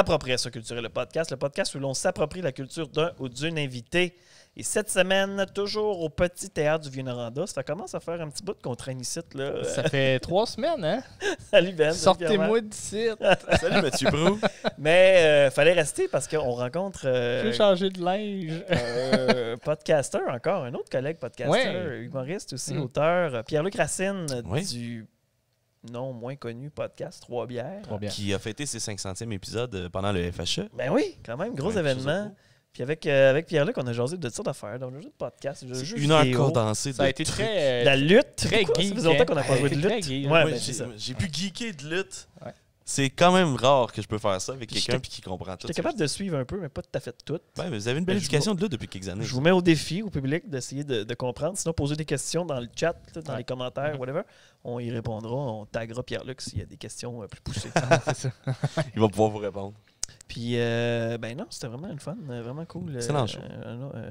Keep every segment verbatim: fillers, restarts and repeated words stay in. Appropriation culturelle, le podcast, le podcast où l'on s'approprie la culture d'un ou d'une invitée. Et cette semaine, toujours au petit théâtre du Vieux-Noranda, ça commence à faire un petit bout qu'on traîne ici, là. Ça fait trois semaines, hein? Salut Ben. Sortez-moi d'ici. Salut Mathieu Brou. Mais euh, fallait rester parce qu'on rencontre. Euh, J'ai changé de linge. euh, podcaster encore, un autre collègue podcaster, ouais. Humoriste aussi, mmh. Auteur, Pierre-Luc Racine, oui. Du non moins connu podcast Trois Bières. Trois Bières. Qui a fêté ses cinq centième épisode pendant le F H E. Ben oui, quand même, gros ouais, événement. Puis avec, euh, avec Pierre-Luc, on a jasé de tir d'affaires. On a joué de podcast. C'est une heure condensée. Ça a été très. La lutte. Très geek. Ça faisait longtemps qu'on n'a pas joué de lutte. Ouais, ben, j'ai pu geeker de lutte. Ouais. C'est quand même rare que je peux faire ça avec quelqu'un qui comprend tout. J'étais capable de suivre un peu, mais pas tout à fait tout. Ouais, mais vous avez une belle ben, éducation de lutte depuis quelques années. Je vous mets au défi, au public, d'essayer de, de comprendre. Sinon, posez des questions dans le chat, là, dans ouais. les commentaires, ouais. whatever. On y répondra. On taguera Pierre-Luc s'il y a des questions euh, plus poussées. Il va pouvoir vous répondre. Puis, euh, ben non, c'était vraiment une fun, vraiment cool. Excellent show. Euh, euh, euh,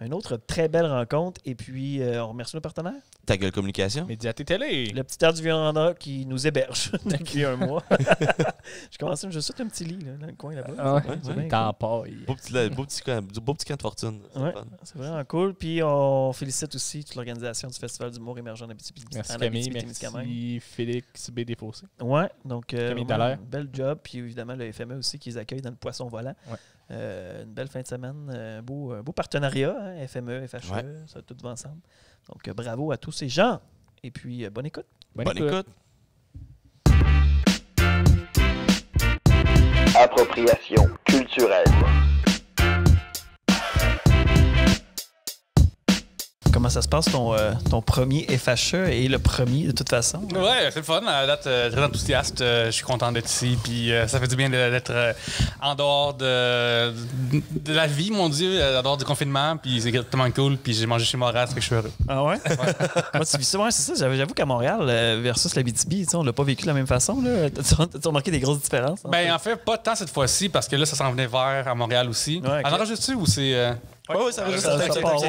une autre très belle rencontre. Et puis, euh, on remercie nos partenaires. Ta gueule communication. Médiaté télé. Le petit air du Vieux-Noranda qui nous héberge depuis un mois. Je commence à me jeter un petit lit là, dans le coin là-bas. Ah, ouais, ouais, ouais, t'empaille. Beau petit, là, beau, petit, beau petit camp de fortune. Ouais, c'est vraiment cool. Puis, on félicite aussi toute l'organisation du Festival d'Humour Émergent d'Abitibi-Témiscamingue. Merci Camille, merci Félix B. Desfossés. Oui, donc euh, vraiment, bel job. Puis évidemment, le F M E aussi qui les accueille dans le poisson volant. Ouais. Euh, une belle fin de semaine, un beau, un beau partenariat, hein, F M E, F H E, ouais. Ça tout va ensemble. Donc, bravo à tous ces gens. Et puis, euh, bonne écoute. Bonne, bonne écoute. écoute. Appropriation culturelle. Comment ça se passe, ton, euh, ton premier F H E et le premier, de toute façon? Là? Ouais, c'est le fun. À la date, euh, très enthousiaste. Euh, je suis content d'être ici. Puis euh, ça fait du bien d'être euh, en dehors de, de, de la vie, mon Dieu, en dehors du confinement. Puis c'est tellement cool. Puis j'ai mangé chez Montréal, ça fait que je suis heureux. Ah ouais? Ouais. Moi, tu vis ça. Ouais, c'est ça. J'avoue qu'à Montréal euh, versus l'Abitibi, on l'a pas vécu de la même façon. T'as-tu remarqué des grosses différences? Hein? Ben, en fait, pas tant cette fois-ci, parce que là, ça s'en venait vert à Montréal aussi. Ouais, okay. Alors, juste-tu ou c'est. Euh, Oui, oui, ça va juste c'est parti.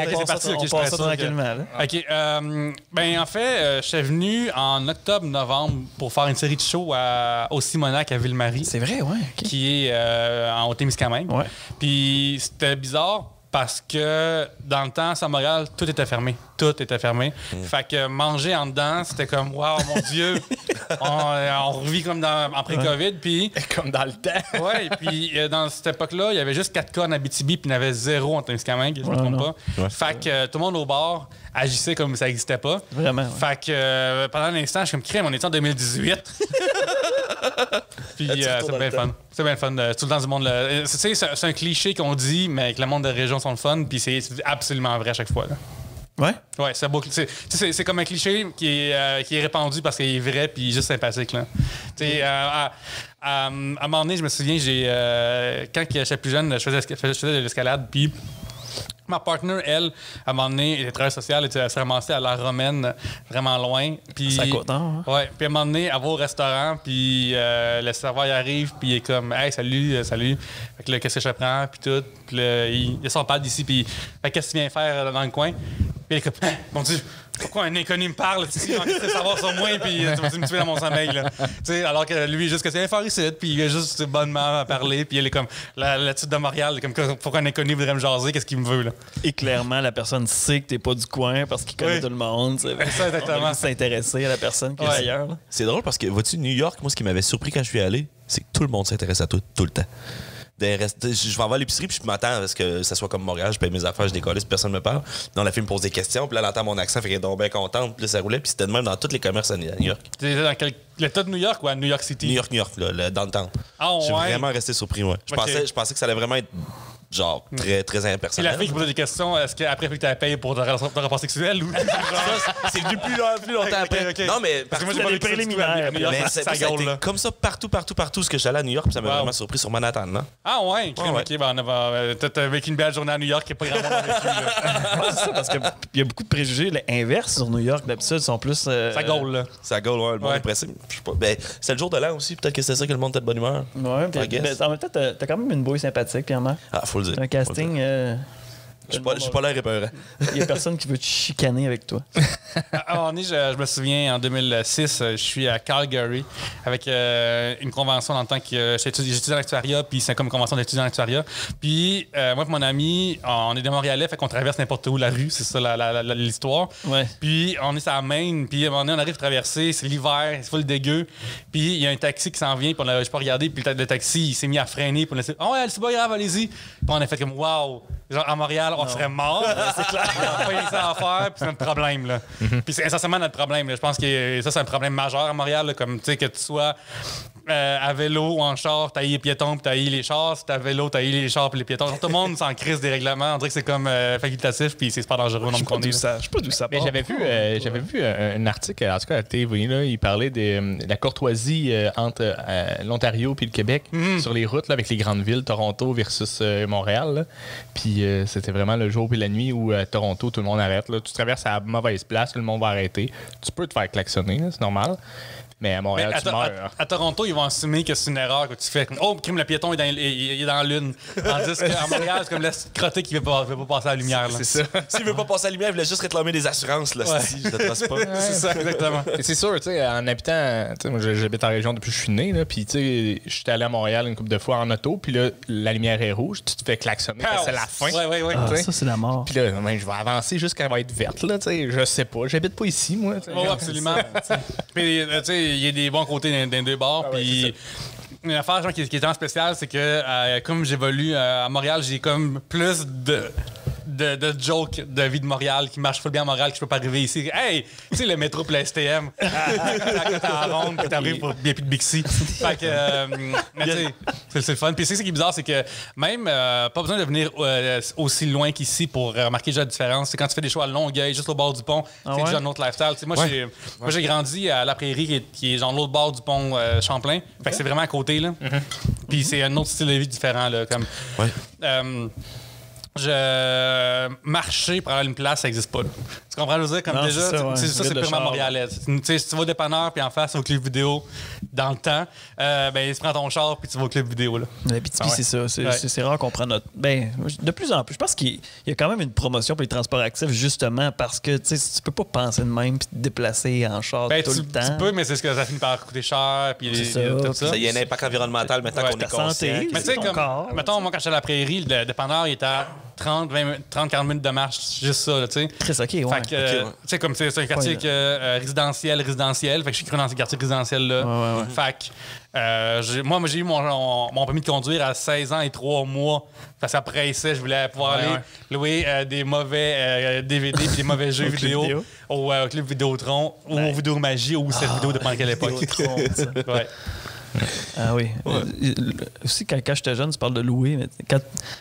On passe ça tranquillement. OK. Ben, en fait, je suis venu en octobre-novembre pour faire une série de shows au Simonac à Ville-Marie. C'est vrai, oui. Qui est en Témiscamingue. Puis c'était bizarre parce que dans le temps, à Montréal, tout était fermé. Tout était fermé. Fait que manger en dedans, c'était comme, waouh, mon Dieu, on revit comme après COVID. Puis comme dans le temps. Oui, puis dans cette époque-là, il y avait juste quatre cas en Abitibi, puis il y en avait zéro en Témiscamingue, je ne me trompe pas. Fait que tout le monde au bar agissait comme ça n'existait pas. Vraiment. Fait que pendant l'instant, je suis comme, crème, on était en deux mille dix-huit. Puis c'est bien fun. C'est bien fun. Tout le temps du monde. Tu sais, c'est un cliché qu'on dit, mais que le monde de la région sont le fun, puis c'est absolument vrai à chaque fois. Ouais? Ouais, c'est beau. C'est comme un cliché qui est, euh, qui est répandu parce qu'il est vrai puis juste sympathique. Là. Mm. Euh, à, à, à un moment donné, je me souviens, j'ai euh, quand j'étais plus jeune, je faisais, je faisais de l'escalade, puis ma partner, elle, à un moment donné, était travailleuse sociale, elle s'est ramassée à la romaine, vraiment loin. C'est à côté, hein? Ouais, puis à un moment donné, elle va au restaurant, puis euh, le serveur il arrive, puis il est comme, hey, salut, salut. Fait que là, qu'est-ce que je prends, puis tout. Puis là, il, il s'en parle d'ici, puis qu'est-ce que tu viens faire dans le coin? Puis elle est comme, ah, mon Dieu, pourquoi un inconnu me parle, tu sais, envie de savoir sur moi, puis tu vas me tuer dans mon sommeil, là. Tu sais, alors que lui, juste que c'est un faricide, puis il a juste bonnement à parler, puis elle est comme, la, la petite de Montréal, comme, pourquoi un inconnu voudrait me jaser, qu'est-ce qu'il me veut, là? Et clairement, la personne sait que t'es pas du coin parce qu'il connaît oui. tout le monde. Ça, exactement. S'intéresser à la personne qui ouais. est ailleurs. C'est drôle parce que, vois-tu, New York, moi, ce qui m'avait surpris quand je suis allé, c'est que tout le monde s'intéresse à toi tout le temps. Restes, je vais avoir l'épicerie puis je m'attends à ce que ça soit comme Montréal, je paye mes affaires, je décolle, personne me parle. Dans la fille me pose des questions, puis là, elle entend mon accent, fait qu'elle est donc bien contente, puis là, ça roulait, puis c'était de même dans tous les commerces à New York. T'étais dans quel... l'état de New York ou à New York City? New York, New York, là, le downtown. Ah, ouais. J'ai vraiment resté surpris, moi. Je, okay. pensais, je pensais que ça allait vraiment être genre très, très impersonnel. Et la fille qui posait des questions, est-ce qu'après que tu as payé pour ton rapport sexuel ou. C'est venu plus, plus longtemps après. Okay, okay. Non, mais parce que moi, j'ai pas préliminaires. Mais c'est comme ça partout, partout, partout, ce que j'allais à New York, puis ça m'a wow. vraiment surpris sur Manhattan, non? Ah, ouais, oh, ouais. Ok, ben, euh, t'as vécu une belle journée à New York qui n'est pas grand monde vécu. C'est ça, parce qu'il y a beaucoup de préjugés l'inverse sur New York, d'habitude, sont plus. Euh, ça gaule, là. Ça gaule, ouais, le monde ouais. est pressé. Ben, c'est le jour de l'an aussi, peut-être que c'est ça que le monde était de bonne humeur. Ouais, en même temps, t'as quand même une bouille sympathique, Pierre-Marc. C'est un casting. Euh, J'ai pas, pas l'air épeurant. Il n'y a personne qui veut te chicaner avec toi. On est, je, je me souviens, en deux mille six, je suis à Calgary avec euh, une convention dans le temps que j'étudiais à l'actuariat, puis c'est comme une convention d'étudiants à l'actuariat. Puis euh, moi et mon ami, on est des Montréalais, fait qu'on traverse n'importe où la rue, c'est ça l'histoire. Ouais. Puis on est sur la Maine, puis à un moment donné, on arrive à traverser, c'est l'hiver, c'est full dégueu. Puis il y a un taxi qui s'en vient, puis on a, j'ai pas regardé, puis le taxi, il s'est mis à freiner pour laisser. Oh, ouais, c'est pas grave, allez-y. Puis on a fait comme, waouh! Genre, à Montréal, on non. serait mort. C'est clair. On n'a pas rien ça à faire, puis c'est notre problème. Là. Mm-hmm. Puis c'est essentiellement notre problème. Là. Je pense que ça, c'est un problème majeur à Montréal. Là, comme, tu sais, que tu sois euh, à vélo ou en char, t'as eu les piétons, puis t'as eu les chars. Si t'as vélo, t'as eu les chars, puis les piétons. Genre, tout le monde s'en crisse des règlements. On dirait que c'est comme euh, facultatif, puis c'est pas dangereux. Je sais pas d'où ça, ça part. J'avais vu, euh, j'avais vu un article, en tout cas à la T V, là, il parlait de, de la courtoisie euh, entre euh, l'Ontario puis le Québec mm-hmm. sur les routes, là, avec les grandes villes, Toronto versus euh, Montréal. Là. Puis Euh, c'était vraiment le jour et la nuit où à Toronto, tout le monde arrête. Là. Tu traverses à la mauvaise place, tout le monde va arrêter. Tu peux te faire klaxonner, c'est normal. Mais à Montréal, mais à tu meurs. À, à Toronto, ils vont assumer que c'est une erreur que tu fais. Oh, crime, le piéton est dans, il, il est dans la lune. Tandis qu'à Montréal, c'est comme le crotté qui ne veut pas, veut pas passer à la lumière. C'est ça. S'il ne veut pas passer à la lumière, il voulait juste réclamer des assurances. Là, ouais. Si, je te trace pas. Ouais, c'est ça, exactement. C'est sûr, tu sais, en habitant, moi j'habite en région depuis que je suis né. Puis, tu sais, je suis allé à Montréal une couple de fois en auto. Puis là, la lumière est rouge. Tu te fais klaxonner. C'est la fin. Ouais, ouais, ouais, ah, ça, c'est la mort. Puis là, ben, je vais avancer jusqu'à qu'elle va être verte. Là, je sais pas. J'habite pas ici, moi. Oh, absolument. Puis, tu sais, il y a des bons côtés d'un deux bords. Ah ouais, puis une affaire genre, qui, qui est en spécial, c'est que euh, comme j'évolue euh, à Montréal, j'ai comme plus de... De, de joke de vie de Montréal qui marche full bien à Montréal, que je peux pas arriver ici. Hey, tu sais, le métro pour la S T M, quand t'es à Ronde, puis t'arrives pour bien plus de Bixi. Fait que, euh, c'est le fun. Puis c'est ce qui est bizarre, c'est que même euh, pas besoin de venir euh, aussi loin qu'ici pour euh, remarquer déjà la différence. C'est quand tu fais des shows à Longueuil, juste au bord du pont, ah c'est ouais? déjà un autre lifestyle. T'sais, moi, ouais. j'ai moi, j'ai grandi à La Prairie, qui est, qui est genre l'autre bord du pont euh, Champlain. Fait que okay. c'est vraiment à côté, là. Mm-hmm. Puis mm-hmm. c'est un autre style de vie différent, là. Comme, ouais. Euh, Je... marcher pour aller à une place, ça n'existe pas. Tu comprends ce que je veux dire? Comme non, déjà, ça, ouais. ça c'est purement montréalais. Si tu vas au dépanneur puis en face au club vidéo dans le temps, euh, ben tu prends ton char puis tu vas au club vidéo. Là. L'Abitibi, ah ouais. c'est ça. C'est, ouais. c'est rare qu'on prend notre. Ben, de plus en plus. Je pense qu'il y a quand même une promotion pour les transports actifs, justement, parce que tu ne peux pas penser de même et te déplacer en char ben, tout tu, le temps. Tu peux, mais c'est ce que ça finit par coûter cher. Puis les, ça. Tout ça. Il y a un impact environnemental maintenant ouais, qu'on est conscient. Mais tu sais, comme. Corps, mettons, moi, quand j'étais à La Prairie, le dépanneur, il était à trente, vingt, trente, quarante minutes de marche, juste ça, tu sais. Très OK, ouais. Fait que, euh, okay, ouais. tu sais, comme c'est un quartier que, euh, résidentiel, résidentiel, fait que je suis cru dans ces quartiers résidentiels-là. Ouais, ouais, ouais. Fait que, euh, moi, moi j'ai eu mon, mon, mon permis de conduire à seize ans et trois mois. Parce qu'après ça, je voulais pouvoir ouais, aller ouais. louer euh, des mauvais euh, D V D et des mauvais jeux vidéo, vidéo au euh, club Vidéotron, ouais. ou au Vidéo Magie, ou cette ah, vidéo de quelle époque. Vidéotron, ouais. Ah oui. Ouais. Aussi, quand, quand j'étais jeune, tu parles de louer. Mais quand,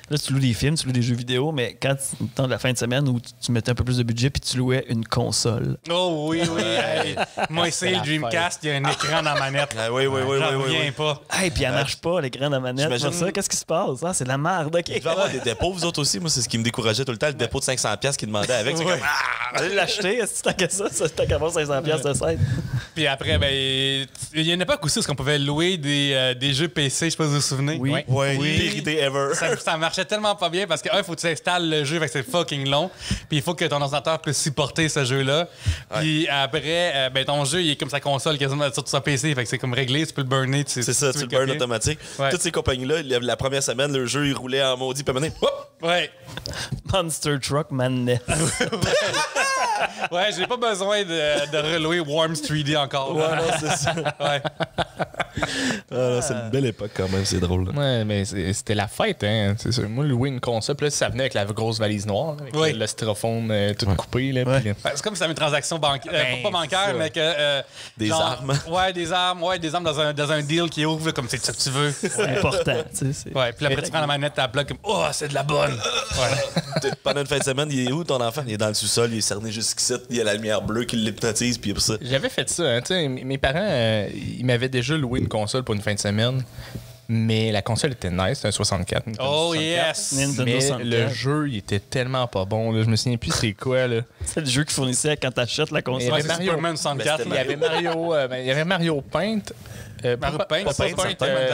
là, tu loues des films, tu loues des jeux vidéo, mais quand tu la fin de semaine où tu, tu mettais un peu plus de budget puis tu louais une console. Oh oui, oui. Hey, moi, c'est le Dreamcast, il y a un écran dans la manette. Ah, oui, oui, oui. J'en oui, reviens oui, oui. pas. Hey, puis il ne marche pas, l'écran dans la manette. Qu'est-ce qui se passe? Ah, c'est de la merde. OK. Tu vas avoir des dépôts, vous autres aussi. Moi, c'est ce qui me décourageait tout le temps, le dépôt de cinq cents dollars qu'ils demandaient avec. C'est ouais. comme, ah, allez l'acheter. Si tu as que ça, si tu as qu'à avoir cinq cents dollars de scène. Puis après, ben, il y a une époque aussi où qu'on pouvait louer. Des, euh, des jeux P C, je sais pas si vous vous souvenez. Oui, oui. oui. oui. Pire ever. Ça, ça marchait tellement pas bien parce que, un, il faut que tu installes le jeu, fait que c'est fucking long. Puis il faut que ton ordinateur puisse supporter ce jeu-là. Ouais. Puis après, euh, ben, ton jeu, il est comme sa console quasiment sur ton P C, fait que c'est comme réglé, tu peux le burner. C'est ça, tu le burn automatique. Ouais. Toutes ces compagnies-là, la première semaine, le jeu, il roulait en maudit, puis maintenant, hop! Ouais. Monster Truck Madness. Ouais, j'ai pas besoin de, de relouer Worms trois D encore. Ouais, non, c'est ça. Ouais. Ah, c'est une belle époque quand même, c'est drôle. Là. Ouais, mais c'était la fête, hein. C'est sûr. Moi, louer une console, puis là, ça venait avec la grosse valise noire, avec oui. le, le styrofoam euh, tout ouais. coupé. Là, ouais. puis, là. C'est comme si ça avait une transaction bancaire, ben, pas bancaire, mais que. Euh, des genre, armes. Ouais, des armes, ouais, des armes dans un, dans un deal qui ouvre, comme c'est ça que tu veux. C'est ouais. important, tu sais. Ouais, puis après, tu prends la manette, tu la bloques comme, oh, c'est de la bonne. Ouais. Pendant une fin de semaine, il est où ton enfant? Il est dans le sous-sol, il est cerné jusqu'ici, il y a la lumière bleue qui l'hypnotise, puis ça. J'avais fait ça, hein. Tu sais, mes parents, euh, ils m'avaient déjà loué une console pour une fin de semaine, mais la console était nice, c'était un soixante-quatre. Nintendo oh soixante-quatre, yes! Nintendo mais soixante-quatre. Le jeu, il était tellement pas bon. Là. Je me souviens plus c'est quoi. C'est le jeu qu'ils fournissaient quand t'achètes la console. Il y avait Mario, Superman soixante-quatre, ben, il y avait Mario, euh, ben, il y avait Mario Paint. Euh, Mario Paint,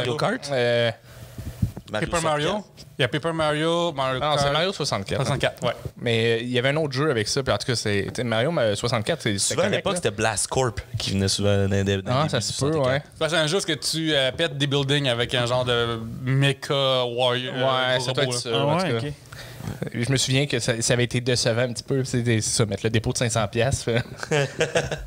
Mario Kart. Mario Paper Mario. Il y a Paper Mario, Mario Kart. Non, c'est Mario soixante-quatre. soixante-quatre, hein. Ouais. Mais il euh, y avait un autre jeu avec ça, puis en tout cas, c'est Mario soixante-quatre, c'est... Souvent, correct, à l'époque, c'était Blast Corp qui venait souvent dans des... Ah, ça se peut, ouais. C'est un jeu que tu euh, pètes des buildings avec un genre de mecha warrior. Ouais, ça peut être ça, ah, ouais, OK. Je me souviens que ça, ça avait été décevant un petit peu. C'est ça, mettre le dépôt de cinq cents piastres. Moi,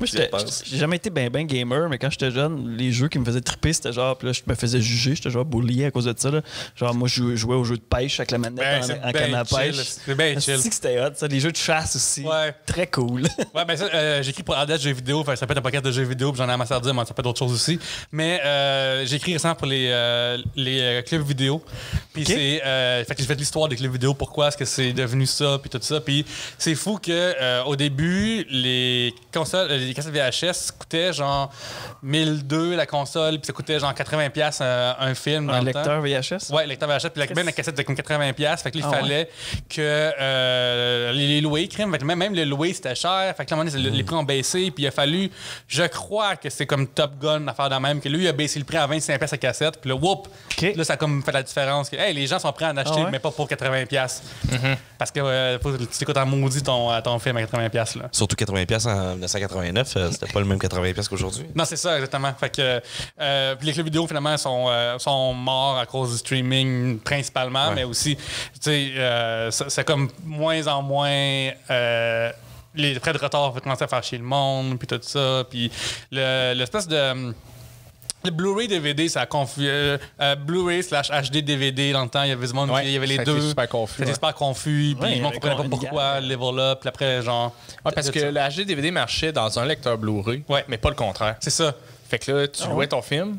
j'ai jamais été ben ben gamer, mais quand j'étais jeune, les jeux qui me faisaient triper, c'était genre, là, je me faisais juger, j'étais genre bully à cause de ça. Là. Genre, moi, je jouais aux jeux de pêche avec la manette ben, en, en ben canne à pêche. C'est bien chill. Je sais que c'était hot, ça. Les jeux de chasse aussi. Ouais. Très cool. Ouais, ben ça, euh, j'écris pour Ardette Jeux vidéo. Ça peut être un podcast de jeux vidéo, puis j'en ai à ma sardine, mais ça peut être d'autres choses aussi. Mais euh, j'écris récemment pour les, euh, les euh, clubs vidéo. Puis okay. c'est. Euh, fait que j'ai fait l'histoire des clubs vidéo, pourquoi est-ce que c'est devenu ça, puis tout ça. Puis c'est fou que euh, au début, les consoles, les cassettes V H S coûtaient genre mille deux la console, puis ça coûtait genre quatre-vingts piastres euh, un film. Un lecteur V H S? Ouais, lecteur V H S. Puis même la cassette était comme quatre-vingts piastres. Fait que là, il ah, fallait ouais. que euh, les, les louer, crime. Fait que même, même le louer, c'était cher. Fait que là, à un moment donné, mm. les prix ont baissé. Puis il a fallu, je crois que c'est comme Top Gun, l'affaire de même, que lui, il a baissé le prix à vingt-cinq piastres la cassette. Puis là, whoop! Okay. Là, ça a comme fait la différence. Que, hey, les gens sont prêts à en acheter, ah, ouais? mais pas pour quatre-vingts piastres. Mm-hmm. Parce que euh, tu écoutes en maudit ton, ton film à quatre-vingts piastres. Là. Surtout quatre-vingts piastres en mille neuf cent quatre-vingt-neuf, euh, c'était pas le même quatre-vingts piastres qu'aujourd'hui. Non, c'est ça, exactement. Fait que, euh, puis les clubs vidéo, finalement, sont, euh, sont morts à cause du streaming principalement, ouais. mais aussi, tu sais, euh, c'est comme moins en moins. Euh, les frais de retard vont commencer à faire chier le monde, puis tout ça. Puis l'espèce le, de. Le Blu-ray D V D, ça a confus. Euh, euh, Blu-ray slash H D D V D, dans le temps, il y avait, monde, ouais, il y avait les ça deux. C'était super confus. C'était ouais. super confus. Puis ouais, on ne comprenait pas pourquoi, level up. Puis après, genre. Ouais, parce que le H D D V D marchait dans un lecteur Blu-ray, ouais. mais pas le contraire. C'est ça. Fait que là, tu oh, louais ouais. ton film.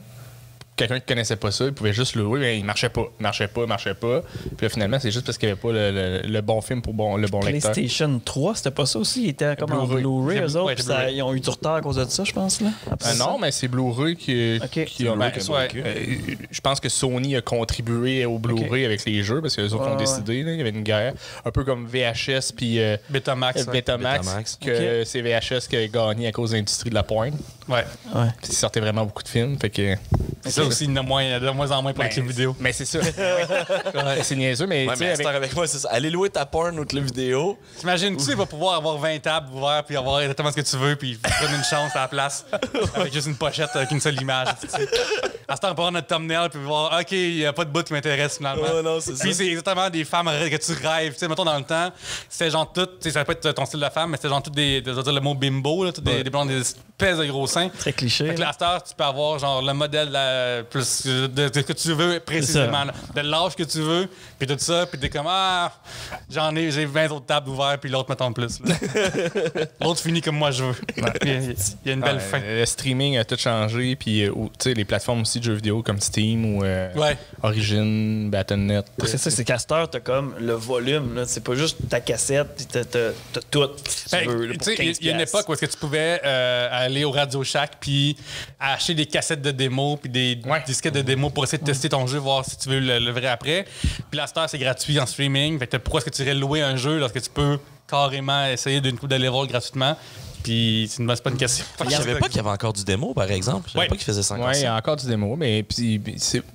Quelqu'un qui connaissait pas ça, il pouvait juste le louer, mais il marchait pas, marchait pas, marchait pas. Puis là, finalement, c'est juste parce qu'il n'y avait pas le, le, le bon film pour bon, le bon lecteur. PlayStation trois, c'était pas ça aussi? Il était comme en Blu-ray, eux autres, ça, ils ont eu du retard à cause de ça, je pense, là? Euh, non, mais c'est Blu-ray qui, okay. qui a... Ben, ouais. euh, je pense que Sony a contribué au Blu-ray okay. avec les jeux, parce qu'eux autres ah, ont décidé, là, il y avait une guerre. Un peu comme V H S puis euh, Betamax, euh, Betamax, Betamax, que okay. c'est V H S qui a gagné à cause de l'industrie de la pointe. Ouais. ouais. Puis ils sortaient vraiment beaucoup de films, fait que... Okay. aussi de moins, de moins en moins pour ben, les clubs vidéo. Mais c'est ça. C'est niaiseux, mais... Ouais, mais avec... avec moi, c'est ça. Allez louer ta porn ou club vidéo. T'imagines, tu sais, il va pouvoir avoir vingt tables ouvertes puis avoir exactement ce que tu veux puis prendre une chance à la place avec juste une pochette avec une seule image. À ce temps, on peut avoir notre thumbnail puis voir, OK, il n'y a pas de bout qui m'intéresse finalement. Oh, non, c'est puis c'est exactement des femmes que tu rêves. Tu sais, mettons, dans le temps, c'était genre tout, ça peut être ton style de femme, mais c'était genre tout des, des, des, le mot bimbo, là, tout des, ouais. des blondes, des espèces de gros seins. Très cliché. À ce temps, tu peux avoir genre le modèle de la, plus de, de, de ce que tu veux précisément, de l'âge que tu veux, puis tout ça, puis t'es comme ah, j'en ai, j'ai vingt autres tables ouvertes, puis l'autre m'attend plus. L'autre finit comme moi je veux. Il y a une belle ah, fin. Le streaming a tout changé, puis euh, tu sais les plateformes aussi de jeux vidéo comme Steam ou euh, ouais. Origin, Battle point net. C'est ça, c'est casteur, t'as comme le volume, là, c'est pas juste ta cassette, puis t'as tout. Il y a une époque où est-ce que tu pouvais euh, aller au Radio Shack, puis acheter des cassettes de démo, puis des Ouais. disquettes de démo pour essayer de tester ton jeu, voir si tu veux le, le vrai après. Puis la star, c'est gratuit en streaming. Fait que pourquoi est-ce que tu irais louer un jeu lorsque tu peux carrément essayer d'une coupe de level gratuitement? Puis c'est pas une question. Je savais pas qu'il y avait encore du démo, par exemple. Je savais ouais. pas qu'il faisait cinquante. Oui, il y a encore du démo, mais puis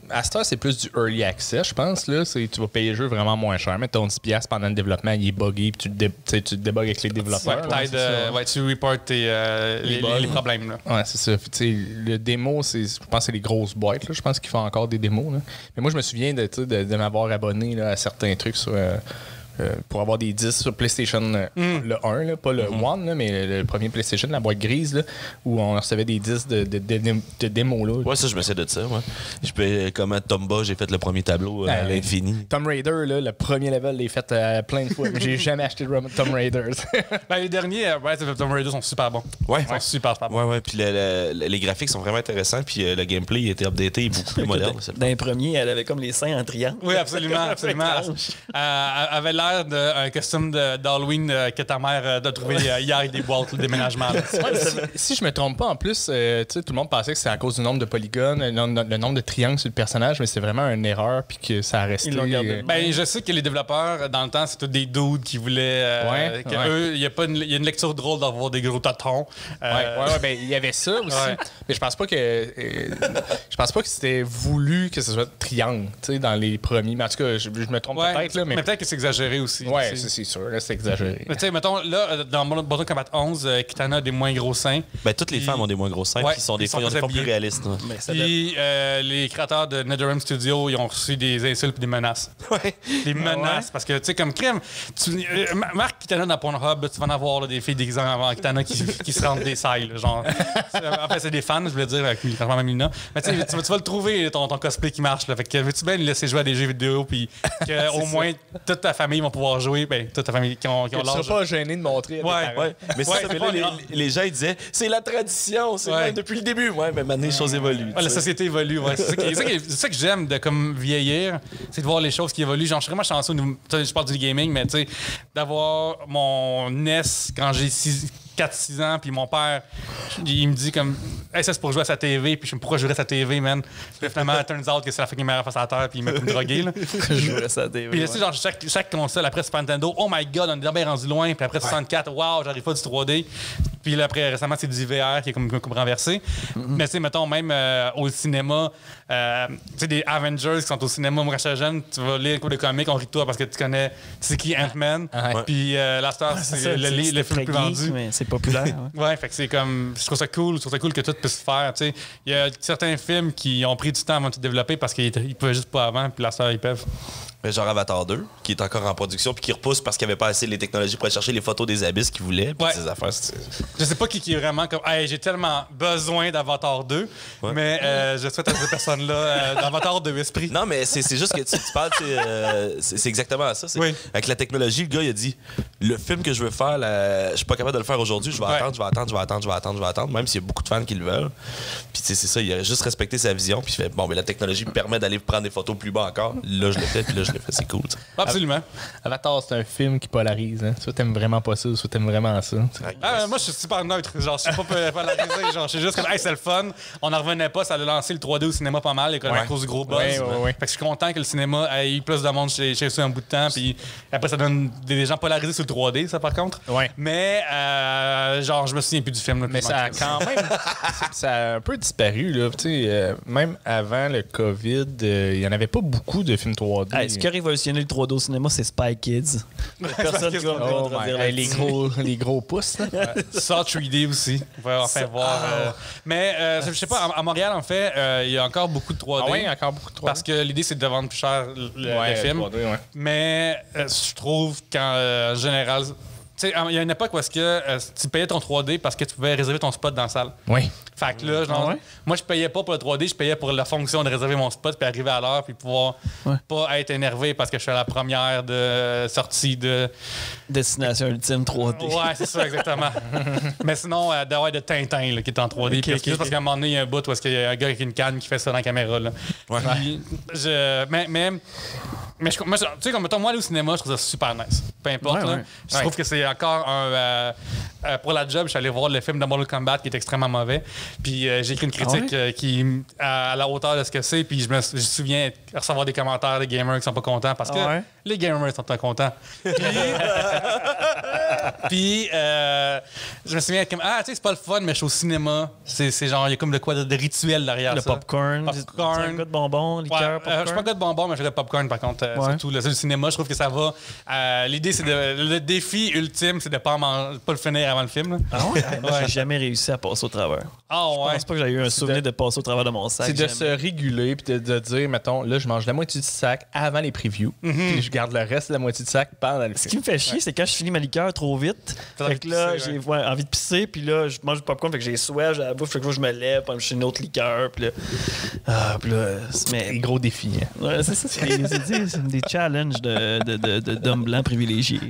à cette heure, c'est plus du early access, je pense. Là, tu vas payer le jeu vraiment moins cher. Mais ton dix dollars pendant le développement, il est buggé, puis tu te, dé, tu te débugs avec les développeurs. Ouais, euh, ouais, tu reportes tes, euh, les, les, les problèmes. Là. Ouais, c'est ça. T'sais, le démo, je pense que c'est les grosses boîtes. Je pense qu'ils font encore des démos. Là. Mais moi, je me souviens de, de, de m'avoir abonné là, à certains trucs sur. Euh, Euh, pour avoir des disques sur PlayStation euh, mm. le un, là, pas le mm-hmm. One, là, mais le, le premier PlayStation, la boîte grise, là, où on recevait des disques de, de, de, de, de démos. Là. Ouais, ça, je me sais de ça. Ouais. Je peux, comme à Tomba, j'ai fait le premier tableau euh, à l'infini. Tomb Raider, là, le premier level, l'ai fait euh, plein de fois. J'ai jamais acheté de Tomb Raider. Ben, les derniers, euh, ouais, Tomb Raider sont super bons. Ouais, ils sont ouais. super, super bons. Ouais, ouais. Puis le, le, les graphiques sont vraiment intéressants, puis euh, le gameplay il était updaté et beaucoup plus moderne. Dans les premiers, elle avait comme les seins en triangle. Oui, absolument, absolument. Elle avait l'air d'un costume d'Halloween euh, que ta mère euh, doit trouver euh, hier avec des boîtes de déménagement. Si, si je me trompe pas, en plus, euh, tout le monde pensait que c'est à cause du nombre de polygones, le, le, le nombre de triangles sur le personnage, mais c'est vraiment une erreur puis que ça a resté. Euh... Ben, je sais que les développeurs, dans le temps, c'est tous des dudes qui voulaient. Euh, ouais, que ouais. Eux, il y a pas une, y a une lecture drôle d'avoir des gros tatons. Euh... Ouais, ouais, ouais, ben, il y avait ça aussi. Ouais. Mais je pense pas que. Euh, je pense pas que c'était voulu que ce soit triangle, tu sais, dans les premiers. Mais en tout cas, je, je me trompe ouais, peut-être, là. Mais, mais peut-être que c'est exagéré aussi. Ouais, c'est sûr, c'est exagéré. Mais tu sais, mettons, là, dans Mortal Kombat onze, euh, Kitana a des moins gros seins. Ben, toutes les puis... femmes ont des moins gros seins, ouais, puis sont des ils sont des fois plus réalistes. Hein. Mais ça puis, euh, les créateurs de NetherRealm Studios, ils ont reçu des insultes et des menaces. Ouais. Des menaces, ouais. Parce que, tu sais, comme crime, tu, euh, Marc Kitana dans Pornhub, tu vas en avoir là, des filles déguisées avant Kitana qui, qui se rendent des sailles, genre. En fait, c'est des fans, je voulais dire, avec franchement, même Lina. Mais tu sais, tu vas le trouver, ton, ton cosplay qui marche, là. Fait que veux-tu bien le laisser jouer à des jeux vidéo, puis qu'au moins, toute ta famille va pouvoir jouer, ben, toute ta famille qui ont, qui ont l'âge. Tu seras pas gêné de montrer. Ouais, ouais. Mais ouais, ça, là, les, les gens, ils disaient, c'est la tradition, c'est ouais. depuis le début. Ouais, mais maintenant, les choses évoluent. Ouais, la société évolue, ouais. C'est ça, ça que j'aime de comme vieillir, c'est de voir les choses qui évoluent. Genre, je suis vraiment chanceux, je parle du gaming, mais tu sais, d'avoir mon N E S quand j'ai quatre six ans, puis mon père, il me dit comme, hey, ça c'est pour jouer à sa T V, puis je me pourquoi jouer à sa T V, man. Puis finalement, it turns out que c'est la fucking meilleure face à la terre, puis il m'a comme drogué, là. Jouer à sa T V. Puis, ouais. Tu sais, genre, chaque, chaque console, après Super Nintendo, oh my god, on est bien rendu loin, puis après soixante-quatre, waouh, j'arrive pas du trois D. Puis là, après, récemment, c'est du V R qui est comme, comme renversé. Mm-hmm. Mais tu sais, mettons, même euh, au cinéma, euh, tu sais, des Avengers qui sont au cinéma, moi, quand jeune, tu vas lire un cours de comics, on rit de toi parce que tu connais, c'est qui Ant-Man. Ah, ouais. Puis euh, la star, c'est le, le, le film le plus vendu. Mais c'est populaire. Ouais. Ouais, fait que c'est comme, je trouve ça cool, je trouve ça cool que tout puisse se faire, tu sais. Il y a certains films qui ont pris du temps avant de se développer parce qu'ils ne pouvaient juste pas avant, puis la star, ils peuvent. Mais genre Avatar deux, qui est encore en production, puis qui repousse parce qu'il n'y avait pas assez les technologies pour aller chercher les photos des abysses qu'ils voulaient. Puis ouais. Ces affaires, je sais pas qui, qui est vraiment comme, hey, j'ai tellement besoin d'Avatar deux, ouais. Mais euh, je souhaite à ces personnes-là euh, d'Avatar deux esprit. Non, mais c'est juste que tu, tu parles, euh, c'est exactement ça. Oui. Avec la technologie, le gars, il a dit, le film que je veux faire, là, je suis pas capable de le faire aujourd'hui, je vais ouais. attendre, je vais attendre, je vais attendre, je vais attendre, je vais attendre, même s'il y a beaucoup de fans qui le veulent. Puis c'est ça, il a juste respecté sa vision, puis il fait, bon, mais la technologie me permet d'aller prendre des photos plus bas encore. Là, je le fais, puis là, je c'est cool. T'sais. Absolument. Avatar, c'est un film qui polarise. Hein. Soit t'aimes vraiment pas ça, soit t'aimes vraiment ça. Ah, moi, je suis super neutre. Genre, je suis pas polarisé. Genre, je suis juste comme, hey, c'est le fun. On n'en revenait pas. Ça a lancé le trois D au cinéma pas mal, ouais. À cause du gros buzz. Ouais, ouais, ouais. Fait que je suis content que le cinéma ait plus de monde chez eux un bout de temps. Puis après, ça donne des gens polarisés sur le trois D, ça, par contre. Ouais. Mais, euh, genre, je me souviens plus du film. Là, mais ça a quand même. Ça a un peu disparu, là. Tu sais, euh, même avant le COVID, il euh, y en avait pas beaucoup de films trois D. Hey, qui a révolutionné le trois D au cinéma, c'est Spy Kids. Personne qui va oh dire hey, les, gros, les gros pouces. Ça, trois D aussi. On va enfin voir. Ah. Euh, mais euh, je sais pas, à Montréal, en fait, il euh, y a encore beaucoup de trois D. Ah oui, encore beaucoup de trois D. Parce que l'idée, c'est de vendre plus cher le, ouais, le film. trois D, ouais. Mais euh, je trouve qu'en euh, général... Tu sais, il y a une époque où est-ce que euh, tu payais ton trois D parce que tu pouvais réserver ton spot dans la salle. Oui. Fait que là, genre, ah ouais? Moi, je payais pas pour le trois D, je payais pour la fonction de réserver mon spot puis arriver à l'heure puis pouvoir ouais. Pas être énervé parce que je suis à la première de sortie de... Destination ultime trois D. Ouais, c'est ça, exactement. Mais sinon, euh, d'avoir de Tintin là, qui est en trois D. Okay, puis, okay, juste parce qu'à un moment donné, il y a un bout où est-ce qu'il y a un gars avec une canne qui fait ça dans la caméra. Là. Ouais. Puis, je... Mais... mais... Mais je, moi, je, tu sais, comme mettons, moi, aller au cinéma, je trouve ça super nice. Peu importe. Ouais, là, ouais. Je trouve ouais. Que c'est encore un. Euh, euh, pour la job, je suis allé voir le film de Mortal Kombat qui est extrêmement mauvais. Puis euh, j'ai écrit une critique ah ouais? euh, qui à, à la hauteur de ce que c'est. Puis je me, je me souviens recevoir des commentaires des gamers qui sont pas contents parce que ah ouais? Les gamers sont pas contents. Puis, puis euh, je me souviens être comme ah, tu sais, c'est pas le fun, mais je suis au cinéma. C'est genre, il y a comme de quoi de, de rituel derrière le ça. Le popcorn. Popcorn. C'est un gars de bonbons, liqueur, ouais, popcorn. Euh, je suis pas un gars de bonbons, mais je fais de popcorn par contre. Ouais. Surtout le cinéma, je trouve que ça va. Euh, L'idée, c'est de. Le défi ultime, c'est de ne pas, pas le finir avant le film. Là. Ah ouais? Moi, j'ai jamais réussi à passer au travers. Ah ouais? Je pense pas que j'ai eu un souvenir de... de passer au travers de mon sac. C'est de se réguler puis de, de dire, mettons, là, je mange la moitié du sac avant les previews, mm-hmm. Puis je garde le reste de la moitié du sac pendant le film. Ce qui me fait chier, ouais. C'est quand je finis ma liqueur trop trop vite. Fait que là, j'ai ouais, envie de pisser, puis là, je mange du popcorn, fait que j'ai soif, j'ai la bouffe, fait que je me lève, puis je suis une autre liqueur, puis là. Ah, puis là c'est mais... gros défi. Hein. Ouais, c'est ça, c'est des challenges d'hommes de, de, de, de, blancs privilégiés.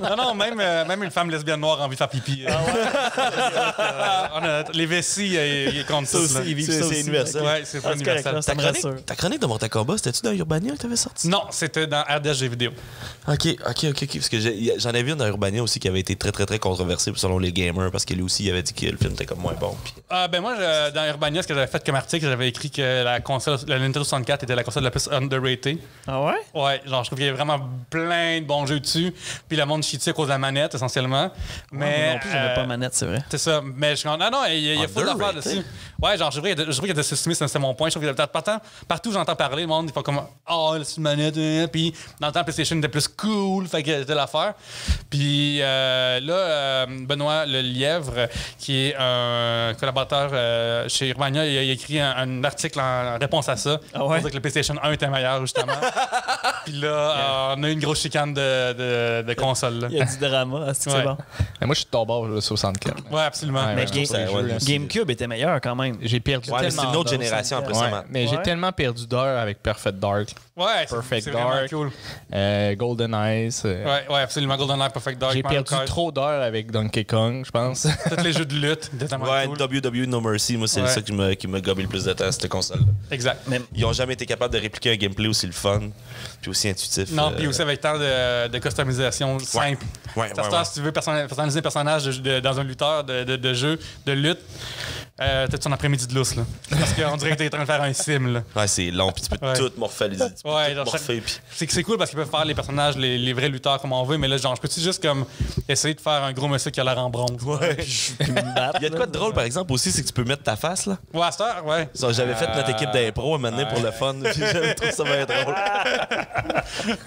non, non, même, euh, même une femme lesbienne noire a envie de faire pipi. Euh. Ah ouais. euh, on a, les vessies, ils comptent ça. Aussi, ils vivent ça, c'est universel. Ouais, c'est pas universel. Ta chronique, ta chronique de Mortal Kombat, c'était-tu dans Urbania que tu avais sorti? Non, c'était dans R D G Vidéo. OK, OK, OK, OK. Parce que j'en avais vu dans Urbania aussi qui avait été très, très, très controversé selon les gamers parce que lui aussi, il avait dit que le film était comme moins bon. Puis... Ah, ben moi, je, dans Urbania, ce que j'avais fait comme article, j'avais écrit que la console, la Nintendo soixante-quatre était la console la plus underrated. Ah ouais? Ouais, genre, je trouve qu'il y avait vraiment plein de bons jeux dessus. Puis le monde chie-tu à cause de la manette, essentiellement. Mais, ouais, mais non plus, j'avais euh, pas manette, c'est vrai. C'est ça. Mais je suis ah non, il y a full d'affaires dessus. Ouais, genre, je trouve qu'il y a des systèmes, c'est mon point. Je trouve qu'il y a partout, partout où j'entends parler, le monde, il faut comme ah, oh, c'est une manette, hein. Puis dans le temps, PlayStation était plus cool, fait que c'était l'affaire. Puis euh, là, euh, Benoît Lelièvre, qui est un collaborateur euh, chez Urbania, il a, il a écrit un, un article en réponse à ça. Ah ouais? Pour dire que le PlayStation un était meilleur, justement. Puis là, yeah. euh, on a eu une grosse chicane de, de, de console. Là. Il y a du drama, ah, c'est ouais. bon. Mais moi, je suis de ton bord, le soixante-quatre. Ouais, absolument. Ouais, mais Game, ça, ouais, GameCube était meilleur quand même. J'ai perdu ouais, tellement. C'est une autre génération, impressionnante. Ouais, mais ouais. j'ai tellement perdu d'heures avec Perfect Dark. Ouais, Perfect Dark. Cool. Euh, Golden Eye. Euh... Ouais, ouais, absolument. Golden Eye, Perfect Dark. J'ai perdu Kart. trop d'heures avec Donkey Kong, je pense. Tous les jeux de lutte. Ouais, cool. W W E No Mercy, moi, c'est ouais. ça qui me, qui me gobe le plus de temps, cette console-là. Exact. Même. Ils n'ont jamais été capables de répliquer un gameplay aussi le fun, puis aussi intuitif. Non, euh... puis aussi avec tant de, de customisation simple. Ouais, ouais, ouais, ouais. Si tu veux personnaliser un personnage de, de, dans un lutteur de, de, de jeu, de lutte, euh, t'as ton après-midi de lousse, là. Parce qu'on dirait que t'es en train de faire un sim, là. Ouais, c'est long, puis tu peux ouais. tout morphaliser. Ouais, c'est cool parce qu'ils peuvent faire les personnages, les, les vrais lutteurs comme on veut, mais là, genre, je peux-tu juste comme essayer de faire un gros monsieur qui a l'air en bronze? Ouais. Il y a de quoi de drôle, par exemple, aussi, c'est que tu peux mettre ta face, là. Ouais, à cette heure, ouais. J'avais euh... fait notre équipe d'impro à mener ouais. pour le fun, puis je trouve ça bien drôle.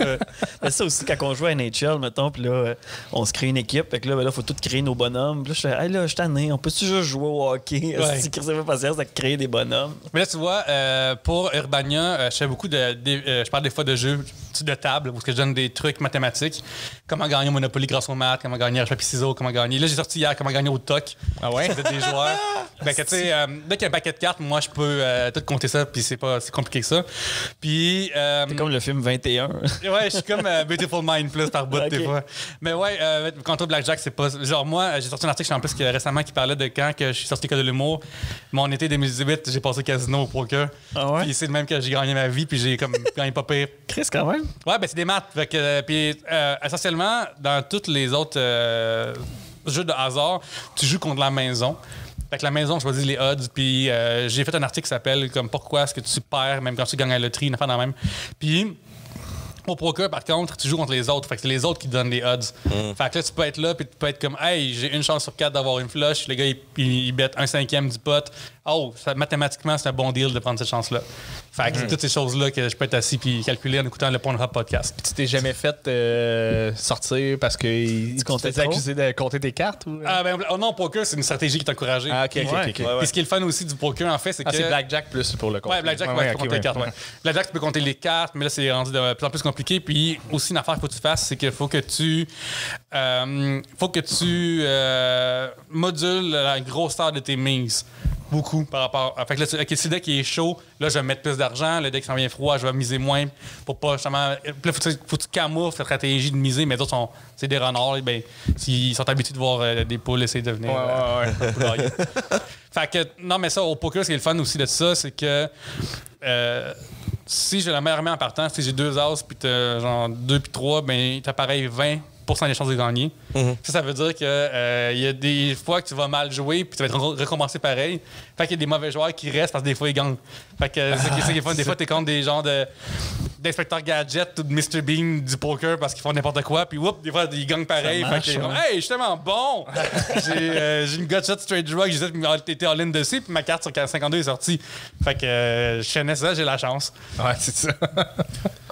Mais ça aussi, quand on joue à N H L, mettons, puis là, on se crée une équipe, fait que là, il faut tout créer nos bonhommes. Puis là, je fais, hey, là, je t'en ai, on peut-tu juste jouer au hockey? Ouais. Si Chris avait patience à créer des bonhommes. Mais là, tu vois, euh, pour Urbania, euh, je fais beaucoup de. de Euh, je parle des fois de jeux de table où je donne des trucs mathématiques. Comment gagner au Monopoly grâce aux maths, comment gagner à papier ciseaux, comment gagner. Là, j'ai sorti hier comment gagner au toc. Ah ouais? Des joueurs. Ben, que, euh, dès qu'il y a un paquet de cartes, moi, je peux euh, tout compter ça, puis c'est pas si compliqué que ça. Puis. Euh, c'est comme le film vingt et un. Ouais, je suis comme euh, Beautiful Mind plus par bout okay. des fois. Mais ouais, euh, contre Blackjack, c'est pas. Genre, moi, j'ai sorti un article en plus que, récemment qui parlait de quand que je suis sorti de l'école de l'humour. Mon été deux mille dix-huit, j'ai passé au casino au poker. Ah ouais? Puis c'est de même que j'ai gagné ma vie, puis j'ai comme. Quand il n'est pas pire. Chris, quand même. Ouais, ben c'est des maths. Fait que, euh, puis, euh, essentiellement, dans tous les autres euh, jeux de hasard, tu joues contre la maison. Fait que la maison choisit les odds. Puis euh, j'ai fait un article qui s'appelle comme pourquoi est-ce que tu perds même quand tu gagnes à la loterie, une affaire dans la même. Puis au poker, par contre, tu joues contre les autres. Fait que c'est les autres qui te donnent les odds. Mm. Fait que là, tu peux être là, puis tu peux être comme, hey, j'ai une chance sur quatre d'avoir une flush. Le gars, il, il, il bête un cinquième du pot. Oh, ça, mathématiquement, c'est un bon deal de prendre cette chance-là. Fait que mm. c'est toutes ces choses-là que je peux être assis puis calculer en écoutant le Pornhub podcast. Puis tu t'es jamais fait euh, sortir parce que tu, tu t'es accusé de compter tes cartes? Ou... Ah, ben oh non, poker, c'est une stratégie qui est encouragée. Ah, ok, ok, ok. okay. Ouais, ouais. Puis ce qui est le fun aussi du poker, en fait, c'est ah, que. C'est Blackjack plus pour le compte. Ouais, Blackjack, ouais, ouais, okay, compter ouais. les cartes. Ouais. Blackjack, tu peux compter les cartes, mais là, c'est rendu de plus en plus compliqué. Puis aussi, une affaire qu'il faut que tu fasses, c'est qu'il faut que tu euh, faut que tu euh, modules la grosseur de tes mises beaucoup par rapport à... Fait que là, tu, okay, si le deck est chaud, là, je vais mettre plus d'argent. Le deck s'en vient froid, je vais miser moins pour pas justement... Là, faut que tu, faut que tu camoufles la stratégie de miser, mais d'autres, c'est des renards. Et bien, ils sont habitués de voir euh, des poules essayer de venir... Ouais, euh, ouais, ouais. Fait que... Non, mais ça, au poker, ce qui est le fun aussi de ça, c'est que... Euh, si j'ai la meilleure main en partant, si j'ai deux as puis genre deux puis trois, ben t'as pareil vingt pour cent des chances de gagner. Mm-hmm. Ça, ça veut dire que euh, y a des fois que tu vas mal jouer puis tu vas être récompensé pareil. Fait qu'il y a des mauvais joueurs qui restent parce que des fois ils gagnent. Fait que c'est ah, ça qui est fun. Des fois t'es contre des genres de d'inspecteur Gadget ou de mister Bean du poker parce qu'ils font n'importe quoi puis whoop, des fois ils gagnent pareil. Marche, fait que ouais. hey, je suis tellement bon. j'ai euh, une gutshot straight draw que j'ai dit t'étais en ligne dessus puis ma carte sur cinquante-deux est sortie. Fait que euh, je connais ça, j'ai la chance. Ouais, c'est ça.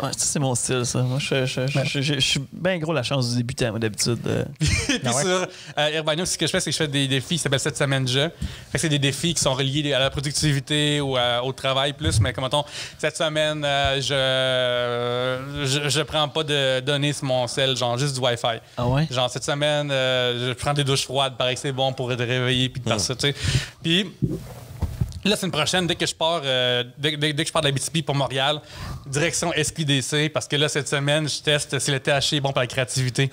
Ouais, ça c'est mon style ça. Moi je suis bien gros la chance du débutant d'habitude. Euh... puis non, ouais. sur euh, Urbania, ce que je fais c'est que je fais des défis qui s'appellent cette semaine de jeu. Fait que c'est des défis qui sont reliés à la productivité ou à, au travail plus mais comme mettons cette semaine euh, je euh, je, je prends pas de données sur mon cell, genre juste du Wi-Fi. Ah ouais? Genre cette semaine, euh, je prends des douches froides, pareil que c'est bon pour te réveiller puis parce que tu sais. Puis là, c'est une prochaine, dès que je pars, euh, dès, dès, dès que je pars d'Abitibi pour Montréal, direction S Q D C, parce que là, cette semaine, je teste si le T H C est bon pour la créativité.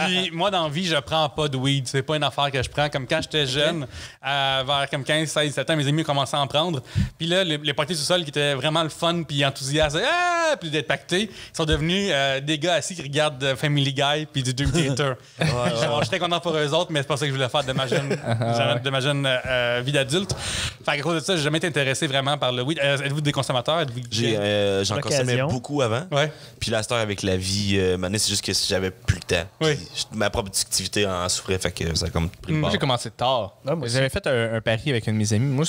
Puis moi, dans la vie, je prends pas de weed. C'est pas une affaire que je prends. Comme quand j'étais jeune, euh, vers comme quinze, seize, dix-sept ans, mes amis commençaient à en prendre. Puis là, les, les parties sur sol qui étaient vraiment le fun puis enthousiastes, ah! Puis d'être pactés, ils sont devenus euh, des gars assis qui regardent Family Guy puis du Doom Theater. Ouais, ouais. J'étais content pour eux autres, mais c'est pas ça que je voulais faire de ma jeune, de ma jeune euh, vie d'adulte. Fait qu'à cause de ça, j'ai jamais été intéressé vraiment par le weed. Euh, Êtes-vous des consommateurs? J'en euh, consommais beaucoup avant. Ouais. Puis la star avec la vie, euh, c'est juste que j'avais plus le temps. Oui. Ma productivité en souffrait, fait que ça a comme pris le bord. Moi, j'ai commencé tard. J'avais fait un, un pari avec une de mes amies. Moi,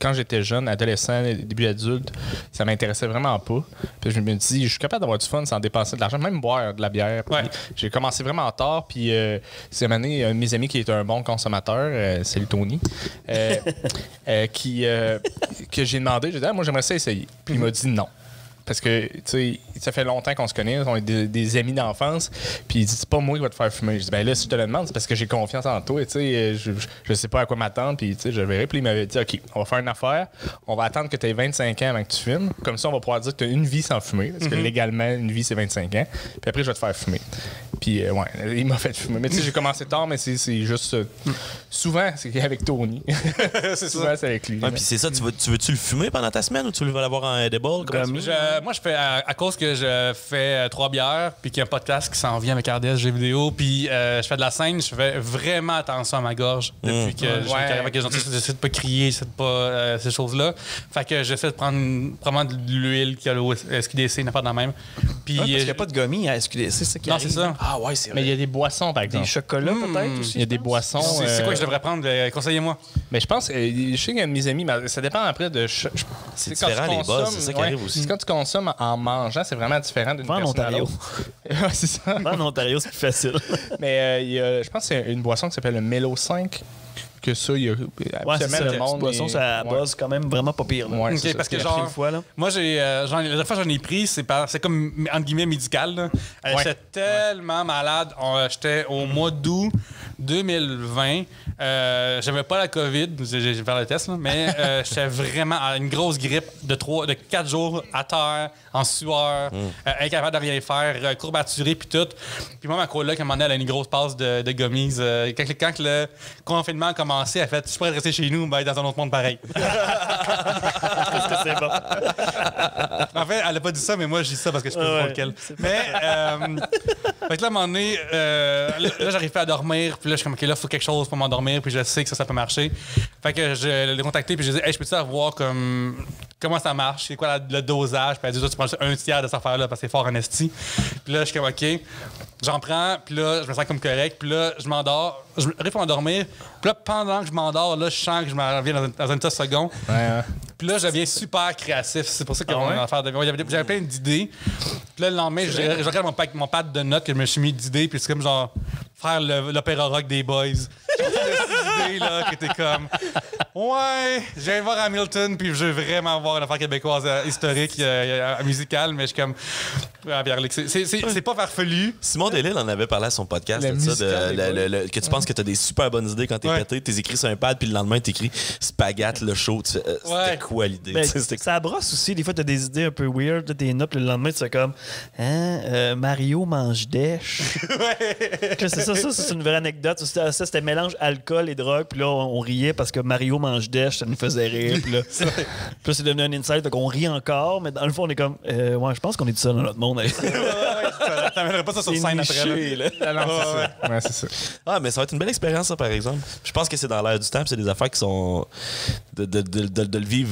quand j'étais jeune, adolescent, début adulte, ça m'intéressait vraiment pas. Puis je me dis, je suis capable d'avoir du fun sans dépenser de l'argent, même boire de la bière. Ouais. J'ai commencé vraiment tard. Puis euh, cette année, un de mes amis qui est un bon consommateur, euh, c'est le Tony. Euh, Euh, qui, euh, que j'ai demandé, j'ai dit ah, moi j'aimerais ça essayer. Puis il m'a dit non. Parce que, tu sais, ça fait longtemps qu'on se connaît, on est des, des amis d'enfance, puis il dit, c'est pas moi qui va te faire fumer. Je dis, ben là, si je te le demande, c'est parce que j'ai confiance en toi, tu sais, je, je sais pas à quoi m'attendre, puis tu sais, je verrai. Puis il m'avait dit, OK, on va faire une affaire, on va attendre que tu aies vingt-cinq ans avant que tu fumes, comme ça, on va pouvoir dire que tu as une vie sans fumer, parce que mm-hmm. légalement, une vie, c'est vingt-cinq ans, puis après, je vais te faire fumer. Puis, euh, ouais, il m'a fait fumer. Mais tu sais, j'ai commencé tard, mais c'est juste. Euh, souvent, c'est avec Tony. c'est souvent, c'est avec lui. Ouais, puis c'est ça, tu veux-tu veux le fumer pendant ta semaine ou tu vas l'avoir en edible? Comme je, moi, je fais à, à cause que je fais euh, Trois Bières, puis qu'il y a un podcast qui s'en vient avec R D S, G vidéo, puis euh, je fais de la scène, je fais vraiment attention à ma gorge depuis mmh. que ouais. j'ai carrément que j'essaie de pas crier, j'essaie de pas euh, ces choses-là. Fait que j'essaie de prendre vraiment de l'huile qu'il y a au S Q D C, une affaire de la même. Puis ouais, parce euh, qu'il n'y a pas de gommis à S Q D C, c'est ça qui arrive. Non, c'est ça. Ah ouais, c'est vrai. Mais il y a des boissons, par exemple. Des chocolats, mmh, peut-être aussi. Il y a des boissons. C'est euh... quoi que je devrais prendre? Euh, Conseillez-moi. Mais je pense, euh, je sais qu'un de mes amis, ça dépend après de. C'est différent les bosses, c'est ça qui arrive aussi. Tu consommes en mangeant, c'est vraiment différent d'une personne à l'autre. C'est ça. En Ontario, c'est plus facile. Mais euh, il y a, je pense que c'est une boisson qui s'appelle le Melo cinq. Que ça, il y a ouais, ça, le monde. Boisson, ça ouais. base quand même vraiment pas pire. Là. Ouais, okay, parce que genre, une fois, là. Moi, j'ai, euh, la fois j'en ai pris, c'est comme entre guillemets médical. Euh, ouais. J'étais tellement ouais. malade. J'étais au mois d'août deux mille vingt. Euh, J'avais pas la COVID, j'ai fait le test, là, mais euh, j'étais vraiment à une grosse grippe de trois, de quatre jours à terre, en sueur, mm. euh, incapable de rien faire, courbaturé puis tout. Puis moi, ma coloc, à un moment donné, elle a une grosse passe de, de gommies. Euh, quand, quand le confinement commence, a fait, je pourrais rester chez nous, mais dans un autre monde pareil. Parce que c'est bon. En fait, elle n'a pas dit ça, mais moi, je dis ça parce que je peux voir ouais, lequel. Mais, euh, fait que là, à un moment donné, euh, là, j'arrive pas à dormir, puis là, je suis comme, OK, là, il faut quelque chose pour m'endormir, puis je sais que ça, ça peut marcher. Fait que je l'ai contacté, puis je dis, hey, je peux-tu avoir comme. Comment ça marche? C'est quoi la, le dosage? Puis elle dit, tu prends un tiers de cette affaire-là parce que c'est fort en esti. Puis là, je suis comme, OK. J'en prends, puis là, je me sens comme correct. Puis là, je m'endors. Je réponds à m'endormir. Puis là, pendant que je m'endors, là, je sens que je m'en reviens dans un tas second. Ouais, ouais. Puis là, je deviens super créatif. C'est pour ça qu'on a affaire de. J'avais plein d'idées. Puis là, le lendemain, je regarde mon, mon pad de notes que je me suis mis d'idées. Puis c'est comme genre, faire l'opéra rock des boys. Là, que t'es comme ouais, je viens voir Hamilton, puis je veux vraiment voir une affaire québécoise euh, historique, euh, euh, musicale, mais je suis comme. Ah, Pierre-Luc, c'est pas farfelu. Simon Delille en avait parlé à son podcast, la ça, de, la, le, le, que tu penses que t'as des super bonnes idées quand t'es ouais. pété, t'es écrit sur un pad, puis le lendemain t'écris spaghetti, le show. Euh, ouais. C'était quoi l'idée? Ben, ça brosse aussi, des fois t'as des idées un peu weird, t'es notes, le lendemain tu comme hein, euh, Mario mange dèche. Ouais. C'est ça, ça c'est une vraie anecdote. Ça, ça c'était mélange alcool et drogue. Puis là, on, on riait parce que Mario mange dèche, ça nous faisait rire. Puis là, là c'est devenu un insight, donc on rit encore. Mais dans le fond, on est comme, euh, ouais, je pense qu'on est tout seul dans notre monde. T'amènerais pas ça sur scène après, là. Ouais, c'est ça. Ah, mais ça va être une belle expérience, ça, par exemple. Je pense que c'est dans l'air du temps, c'est des affaires qui sont. de, de, de, de, de le vivre.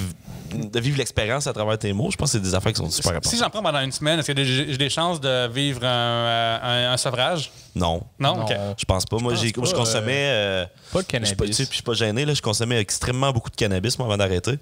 de vivre l'expérience à travers tes mots, je pense que c'est des affaires qui sont super importantes. Si j'en prends pendant une semaine, est-ce que j'ai des chances de vivre un, un, un sevrage? Non. Non? non okay. euh, je pense pas. Moi, je, pas, je consommais... Euh, pas de cannabis. Je suis pas, tu sais, pas gêné. Là, je consommais extrêmement beaucoup de cannabis, moi, avant d'arrêter.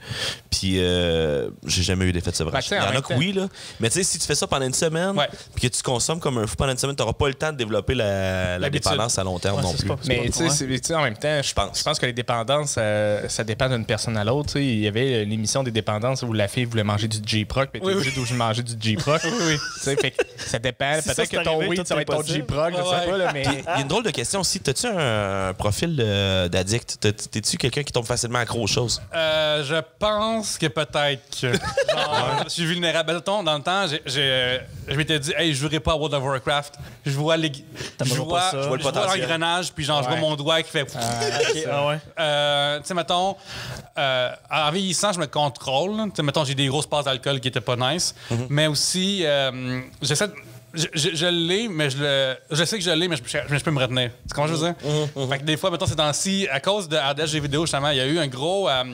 Puis, euh, j'ai jamais eu d'effet de sevrage. Bah, Il y en a que oui, là. Mais tu sais, si tu fais ça pendant une semaine, puis que tu consommes comme un fou pendant une semaine, tu n'auras pas le temps de développer la, la dépendance à long terme ouais, non plus. Pas, mais tu sais, en même temps, je pense. pense que les dépendances, ça, ça dépend d'une personne à l'autre. Il y avait l'émission des dépendances où la fille voulait manger du J-Proc, puis tu es obligé d'où je mangeais du J-Proc. Oui, oui. Ça dépend. Si Peut-être que ton arrivé, oui, ça va être ton J-Proc, je sais pas. Il y a une drôle de question aussi. T'as-tu un profil d'addict? T'es-tu quelqu'un qui tombe facilement accro aux choses? Je pense que peut-être que. Je suis vulnérable. Dans le temps, je m'étais dit, hey, je jouerai pas à World of Warcraft. Je vois les. Je vois, je vois l'engrenage, puis genre, ouais. je vois mon doigt qui fait. Euh, okay. ah ouais. euh, tu sais, mettons, euh, en vieillissant, je me contrôle. Tu sais, mettons, j'ai des grosses passes d'alcool qui étaient pas nice. Mm-hmm. Mais aussi, euh, j'essaie de. Je, je, je l'ai, mais je le. Je sais que je l'ai, mais je, je, je peux me retenir. Tu comprends ce que je veux dire? Mm-hmm. Fait que des fois, mettons, ces temps-ci, à cause de H D vidéo, justement, il y a eu un gros. Euh,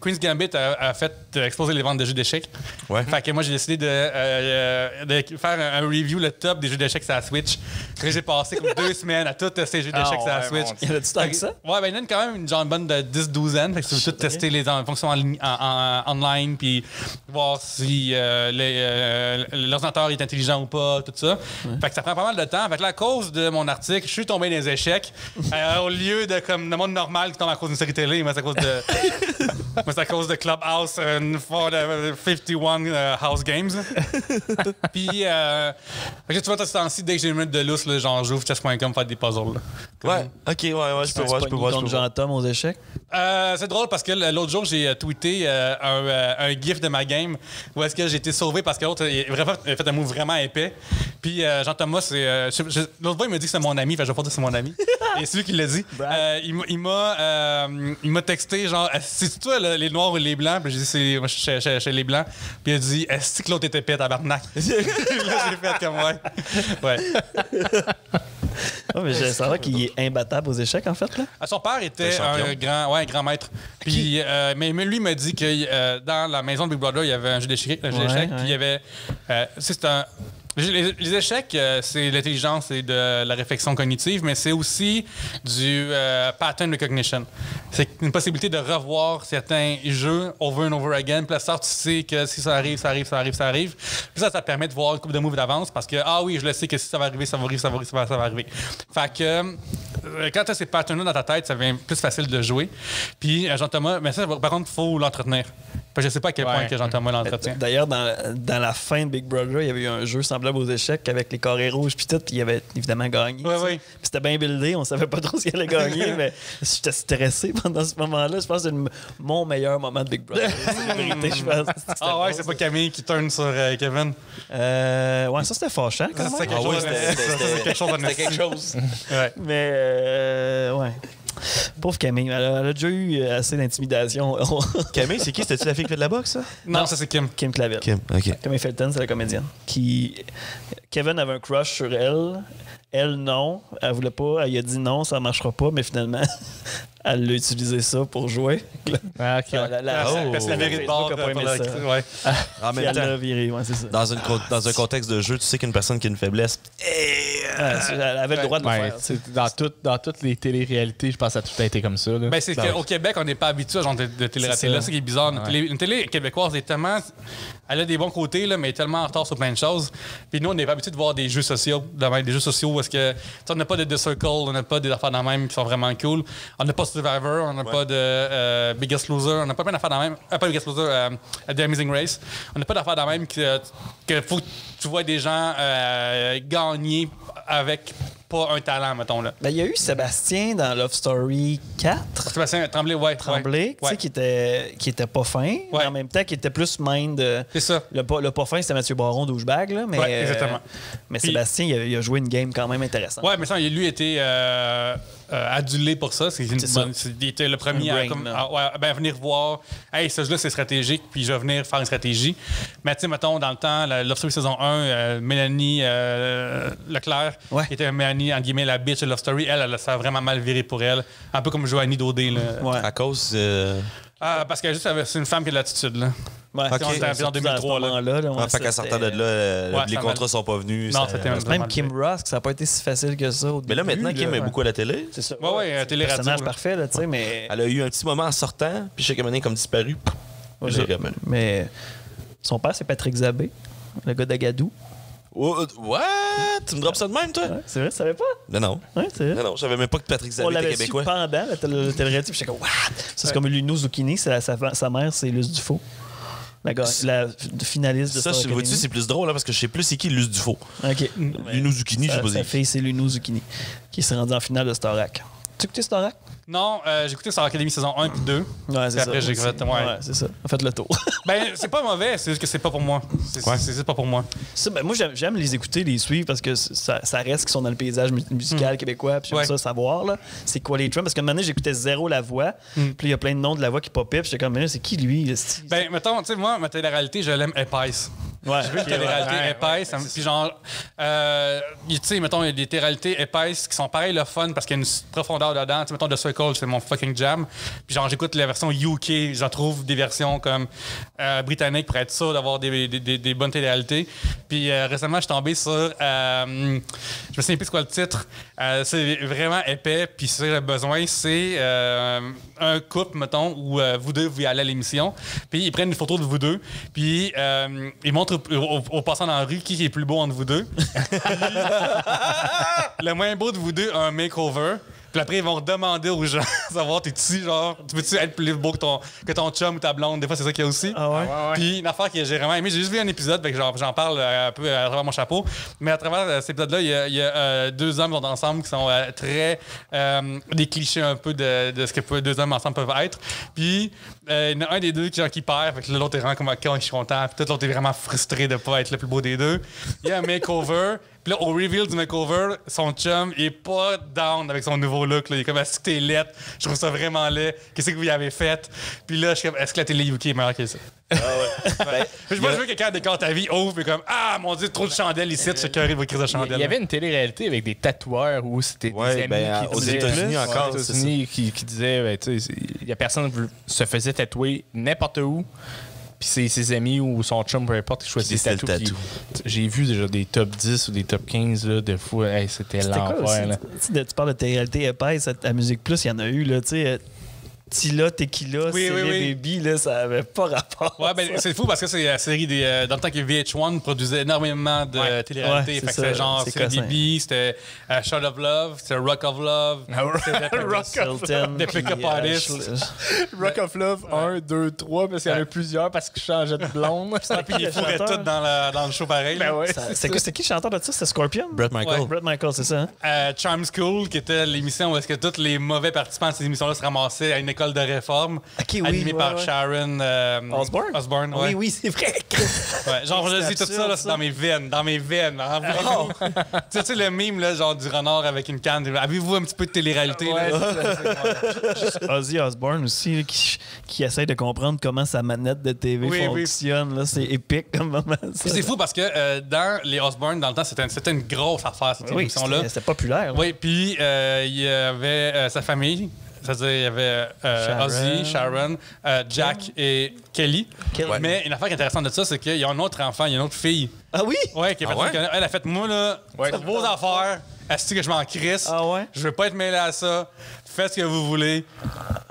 Queen's Gambit a, a fait exploser les ventes de jeux d'échecs. Ouais. Fait que moi, j'ai décidé de, euh, de faire un review, le top des jeux d'échecs sur la Switch. J'ai passé comme deux semaines à tous ces jeux d'échecs oh, sur la ouais, Switch. Bon, il y en a-tu tant que ça? Ouais, ben il y en a quand même une genre bonne de dix douze ans. Fait que tu veux tout tester les fonctions en, en, en, en online, puis voir si euh, l'ordinateur euh, est intelligent ou pas, tout ça. Ouais. Fait que ça prend pas mal de temps. Fait que là, à cause de mon article, je suis tombé dans les échecs. euh, au lieu de comme le monde normal qui tombe à cause d'une série télé, mais c'est à cause de. C'est à cause de Clubhouse euh, for the fifty-one euh, House Games. Puis, euh, tu vois, t'as ce temps-ci, dès que j'ai une minute de lousse, là, genre, j'ouvre chess point com faire des puzzles. Là. Ouais, ok, ouais, ouais, je peux voir, je peux voir. Tu Jean-Tom aux échecs? Euh, c'est drôle parce que l'autre jour, j'ai tweeté euh, un, euh, un gif de ma game où est-ce que j'ai été sauvé parce que l'autre a fait un move vraiment épais. Puis, euh, Jean-Thomas, euh, l'autre fois, il m'a dit que c'est mon ami, fait je vais pas dire que c'est mon ami. Et celui qui l'a dit, euh, il m'a euh, texté, genre, c'est toi, là, les noirs et les blancs, puis j'ai dit c'est moi je suis chez, chez, chez les blancs, puis il a dit est-ce que l'autre était pète à barnac? Là j'ai fait comme ouais. Ouais. Non, mais je savais qu'il est imbattable aux échecs en fait là. Ah, son père était un grand ouais, grand maître. Puis euh, mais lui m'a dit que euh, dans la maison de Big Brother, il y avait un jeu d'échecs, un jeu ouais, d'échecs, ouais. puis il y avait euh, c'est un Les, les échecs, euh, c'est l'intelligence et de la réflexion cognitive, mais c'est aussi du euh, pattern recognition. C'est une possibilité de revoir certains jeux over and over again. Puis là, ça, tu sais que si ça arrive, ça arrive, ça arrive, ça arrive. Puis ça, ça permet de voir une couple de moves d'avance parce que, ah oui, je le sais que si ça va arriver, ça va arriver, ça va arriver, ça va, ça va arriver. Fait que quand tu as ces patterns-là dans ta tête, ça devient plus facile de jouer. Puis, Jean-Thomas, mais ça, par contre, il faut l'entretenir. Je sais pas à quel point ouais. que Jean-Thomas l'entretient. D'ailleurs, dans, dans la fin de Big Brother, il y avait eu un jeu semblable aux échecs avec les carrés rouges puis tout, puis il avait évidemment gagné. Ouais, ouais. C'était bien buildé, on savait pas trop ce qu'il allait gagner, mais j'étais stressé pendant ce moment-là. Je pense que c'est mon meilleur moment de Big Brother. Je pense. Ah ouais, c'est pas Camille qui tourne sur euh, Kevin? Euh, ouais, ça c'était fâchant quand même. C'était ah, oui, quelque chose de quelque chose. Ouais. Mais euh, ouais. Pauvre Camille, elle a, elle a déjà eu assez d'intimidation. Camille, c'est qui? C'était-tu la fille qui fait de la boxe, ça? Non, non ça c'est Kim. Kim Clavel. Kim, OK. Camille Felton, c'est la comédienne. Qui... Kevin avait un crush sur elle. Elle, non. Elle voulait pas. Elle a dit non, ça marchera pas. Mais finalement, elle l'a utilisé ça pour jouer. Ah, OK. Ça, la, la, oh. Parce qu'elle mérite pas qu'elle n'a pas aimé ça. La... Ouais. En même temps, elle l'a viré, ouais, c'est ça. Dans, une, dans un contexte de jeu, tu sais qu'une personne qui a une faiblesse... Hey! Ouais, elle avait le droit de le ouais, faire. Dans, tout, dans toutes les téléréalités, je pense que ça a tout a été comme ça. Ben, c'est qu'au Québec, on n'est pas habitué à ce genre de, de téléréalité-là. C'est ce qui est bizarre. Ouais. Une télé québécoise est tellement... Elle a des bons côtés, là, mais elle est tellement en retard sur plein de choses. Puis nous, on n'est pas habitué de voir des jeux sociaux. Des jeux sociaux où est-ce que... On n'a pas de The Circle, on n'a pas des affaires dans même qui sont vraiment cool. On n'a pas Survivor, on n'a ouais. pas de euh, Biggest Loser, on n'a pas plein d'affaires dans même. Euh, pas Biggest Loser, euh, The Amazing Race. On n'a pas d'affaires dans même que, que faut que tu vois des gens euh, gagner... avec pas un talent, mettons. Là. Ben, il y a eu Sébastien dans Love Story quatre. Sébastien Tremblay, ouais. Tremblay, ouais. qui était, qui était pas fin, ouais. mais en même temps, qui était plus mind... Euh, c'est ça. Le, le pas fin, c'était Mathieu Baron, douchebag, là, mais... Ouais, exactement. Euh, mais puis, Sébastien, il a, il a joué une game quand même intéressante. Ouais, mais ça, lui, était... Euh... Euh, adulé pour ça, c'est il était le premier brain, à, comme, à, ouais, ben, à venir voir hey ce jeu-là c'est stratégique puis je vais venir faire une stratégie. Mais tu sais mettons dans le temps l'Obstruy saison un, euh, Mélanie euh, Leclerc ouais. qui était Mélanie en guillemets la bitch de Love Story, elle, elle ça a vraiment mal viré pour elle, un peu comme Joanie Daudé là. Ouais. À cause euh... ah, parce que juste c'est une femme qui a de l'attitude là. Ouais, okay. On en deux mille trois. Là. Là, là, ouais, fait qu'à sortant de là, euh, ouais, les contrats sont pas venus. Non, ça... Même Kim Ross, ça n'a pas été si facile que ça. Au mais là, début, maintenant, Kim là, est ouais. beaucoup à la télé. C'est ça. Ouais, ouais, ouais, télé radio. Personnage parfait, là, tu sais, ouais. mais. Elle a eu un petit moment en sortant, puis chaque année, comme disparu. Ouais, mais son père, c'est Patrick Zabé, le gars d'Agadou. What? Tu me drops ça de même, toi? Ouais, c'est vrai, tu savais pas? Mais non. Ouais, c'est vrai. Non, non, je savais même pas que Patrick Salé était québécois. On l'avait su pendant le téléréalité, puis j'étais comme, what? Ça, c'est comme Luno Zucchini, sa mère, c'est Luce Dufault. La, la finaliste de ça, je vois-tu, c'est plus drôle, hein, parce que je sais plus c'est qui Luce Dufault. OK. Luno Zucchini, je sais pas. Sa fille, c'est Luno Zucchini, qui s'est rendue en finale de Starac. Tu as écouté Starac? Non, euh, j'ai écouté Star Academy saison un puis deux. Ouais, c'est ça. Après, j'ai fait ouais. ouais, c'est ça. En fait, le tour. Ben, c'est pas mauvais, c'est juste que c'est pas pour moi. C'est ouais. c'est pas pour moi. Ça, ben, moi, j'aime les écouter, les suivre, parce que ça, ça reste qu'ils sont dans le paysage musical mm. québécois, puis j'aime ouais. ça savoir, là. C'est quoi les trends? Parce qu'à un moment donné, j'écoutais zéro la voix, mm. puis il y a plein de noms de la voix qui popaient, puis j'étais comme, mais là, c'est qui lui? Le style, ben, mettons, tu sais, moi, ma télé-réalité, je l'aime épaisse. Ouais. Je veux une télé-réalité ouais, épaisse. Ouais, ouais, puis genre, euh, tu sais, mettons, il y a des télé-réalités épaisses qui sont pareil le fun, parce qu'il y a une profondeur dedans. T'sais, mettons, de Circle, c'est mon fucking jam. Puis genre, j'écoute la version U K, j'en trouve des versions comme euh, britanniques pour être sûr d'avoir des, des, des, des bonnes télé-réalités. Puis euh, récemment, je suis tombé sur... Euh, je me souviens plus quoi le titre. Euh, c'est vraiment épais, puis c'est le besoin. C'est euh, un couple, mettons, où euh, vous deux, vous allez à l'émission. Puis ils prennent une photo de vous deux. Puis euh, ils montrent aux au, au passants dans la rue qui est plus beau entre vous deux. Le moins beau de vous deux a un makeover. Puis après, ils vont demander aux gens de savoir, t'es-tu genre, tu peux-tu être plus beau que ton, que ton chum ou ta blonde? Des fois, c'est ça qu'il y a aussi. Ah ouais? Ah ouais. Puis une affaire que j'ai vraiment aimée, j'ai juste vu un épisode, fait que j'en parle un peu à travers mon chapeau. Mais à travers cet épisode-là, il y a, il y a euh, deux hommes qui sont ensemble qui sont euh, très. Euh, des clichés un peu de, de ce que deux hommes ensemble peuvent être. Puis euh, il y en a un des deux qui, genre, qui perd, fait que l'autre est vraiment comme quand je suis content. Puis l'autre est vraiment frustré de ne pas être le plus beau des deux. Il y a un makeover. Puis là, au reveal du makeover, son chum est pas down avec son nouveau look. Là. Il est comme, est-ce que t'es laid? Je trouve ça vraiment laid. Qu'est-ce que vous y avez fait? Puis là, je suis comme, est-ce que la télé U K est meilleure que ça? Ah ouais. Ben, je vois, je veux que quelqu'un décore ta vie, ouvre, et comme, ah mon Dieu, trop de chandelles ici, tu fais carré vos crises de chandelles. Il y avait une télé-réalité avec des tatoueurs où c'était des ouais, amis ben, qui aux disaient. Aux États-Unis encore. Aux États-Unis qui, qui disaient, ben, tu sais, il y a personne qui se faisait tatouer n'importe où. Puis ses, ses amis ou son chum, peu importe, qui choisissent des tatous. J'ai vu déjà des top dix ou des top quinze là, de fou. Hey, c'était l'enfer. Tu parles de télé-réalité épaisse, à Musique Plus, il y en a eu, là, tu sais. Tila, Tequila, oui, Célé oui, oui. Baby, là, ça avait pas rapport. Ouais, ben, c'est fou parce que c'est la série des. Euh, dans le temps que V H un produisait énormément de ouais. télé-réalité. Ouais, fait que c'était genre Célé Baby, c'était uh, Shot of Love, c'était Rock of Love, c'était Rock of Love, The Pick-up Artist. Rock of Love un, deux, trois, parce qu'il y en a plusieurs parce qu'ils changeaient de blonde. Puis ils fourraient tout dans le show pareil. C'était qui le chanteur de ça? C'était Scorpion? Brett Michael. Brett Michael, c'est ça. Charm School, qui était l'émission où est-ce que tous les mauvais participants de ces émissions-là se ramassaient à une école de réforme, okay, oui, animée ouais, par ouais. Sharon euh, Osbourne. Osbourne ouais. Oui, oui, c'est vrai. Ouais, genre, je dis tout ça, là, c'est dans mes veines, dans mes veines. Hein, oh. Tu sais, le mime là, genre du renard avec une canne. Avez-vous un petit peu de télé-réalité? Ouais, ouais. Ozzy Osbourne aussi, là, qui, qui essaie de comprendre comment sa manette de T V oui, fonctionne. Oui. C'est épique comme moment. C'est fou parce que euh, dans les Osbourne, dans le temps, c'était une, une grosse affaire, cette oui, émission-là. C'était populaire. Oui, puis euh, il y avait euh, sa famille. C'est-à-dire, il y avait euh, Ozzy, Sharon, euh, Jack et Kelly. Kelly. Ouais. Mais une affaire intéressante de ça, c'est qu'il y a un autre enfant, il y a une autre fille. Ah oui? Oui, qui est ah ouais? Elle a fait, moi, là, ouais. vos affaires, est-ce que je m'en crisse? Ah ouais? Je veux pas être mêlé à ça. Faites ce que vous voulez.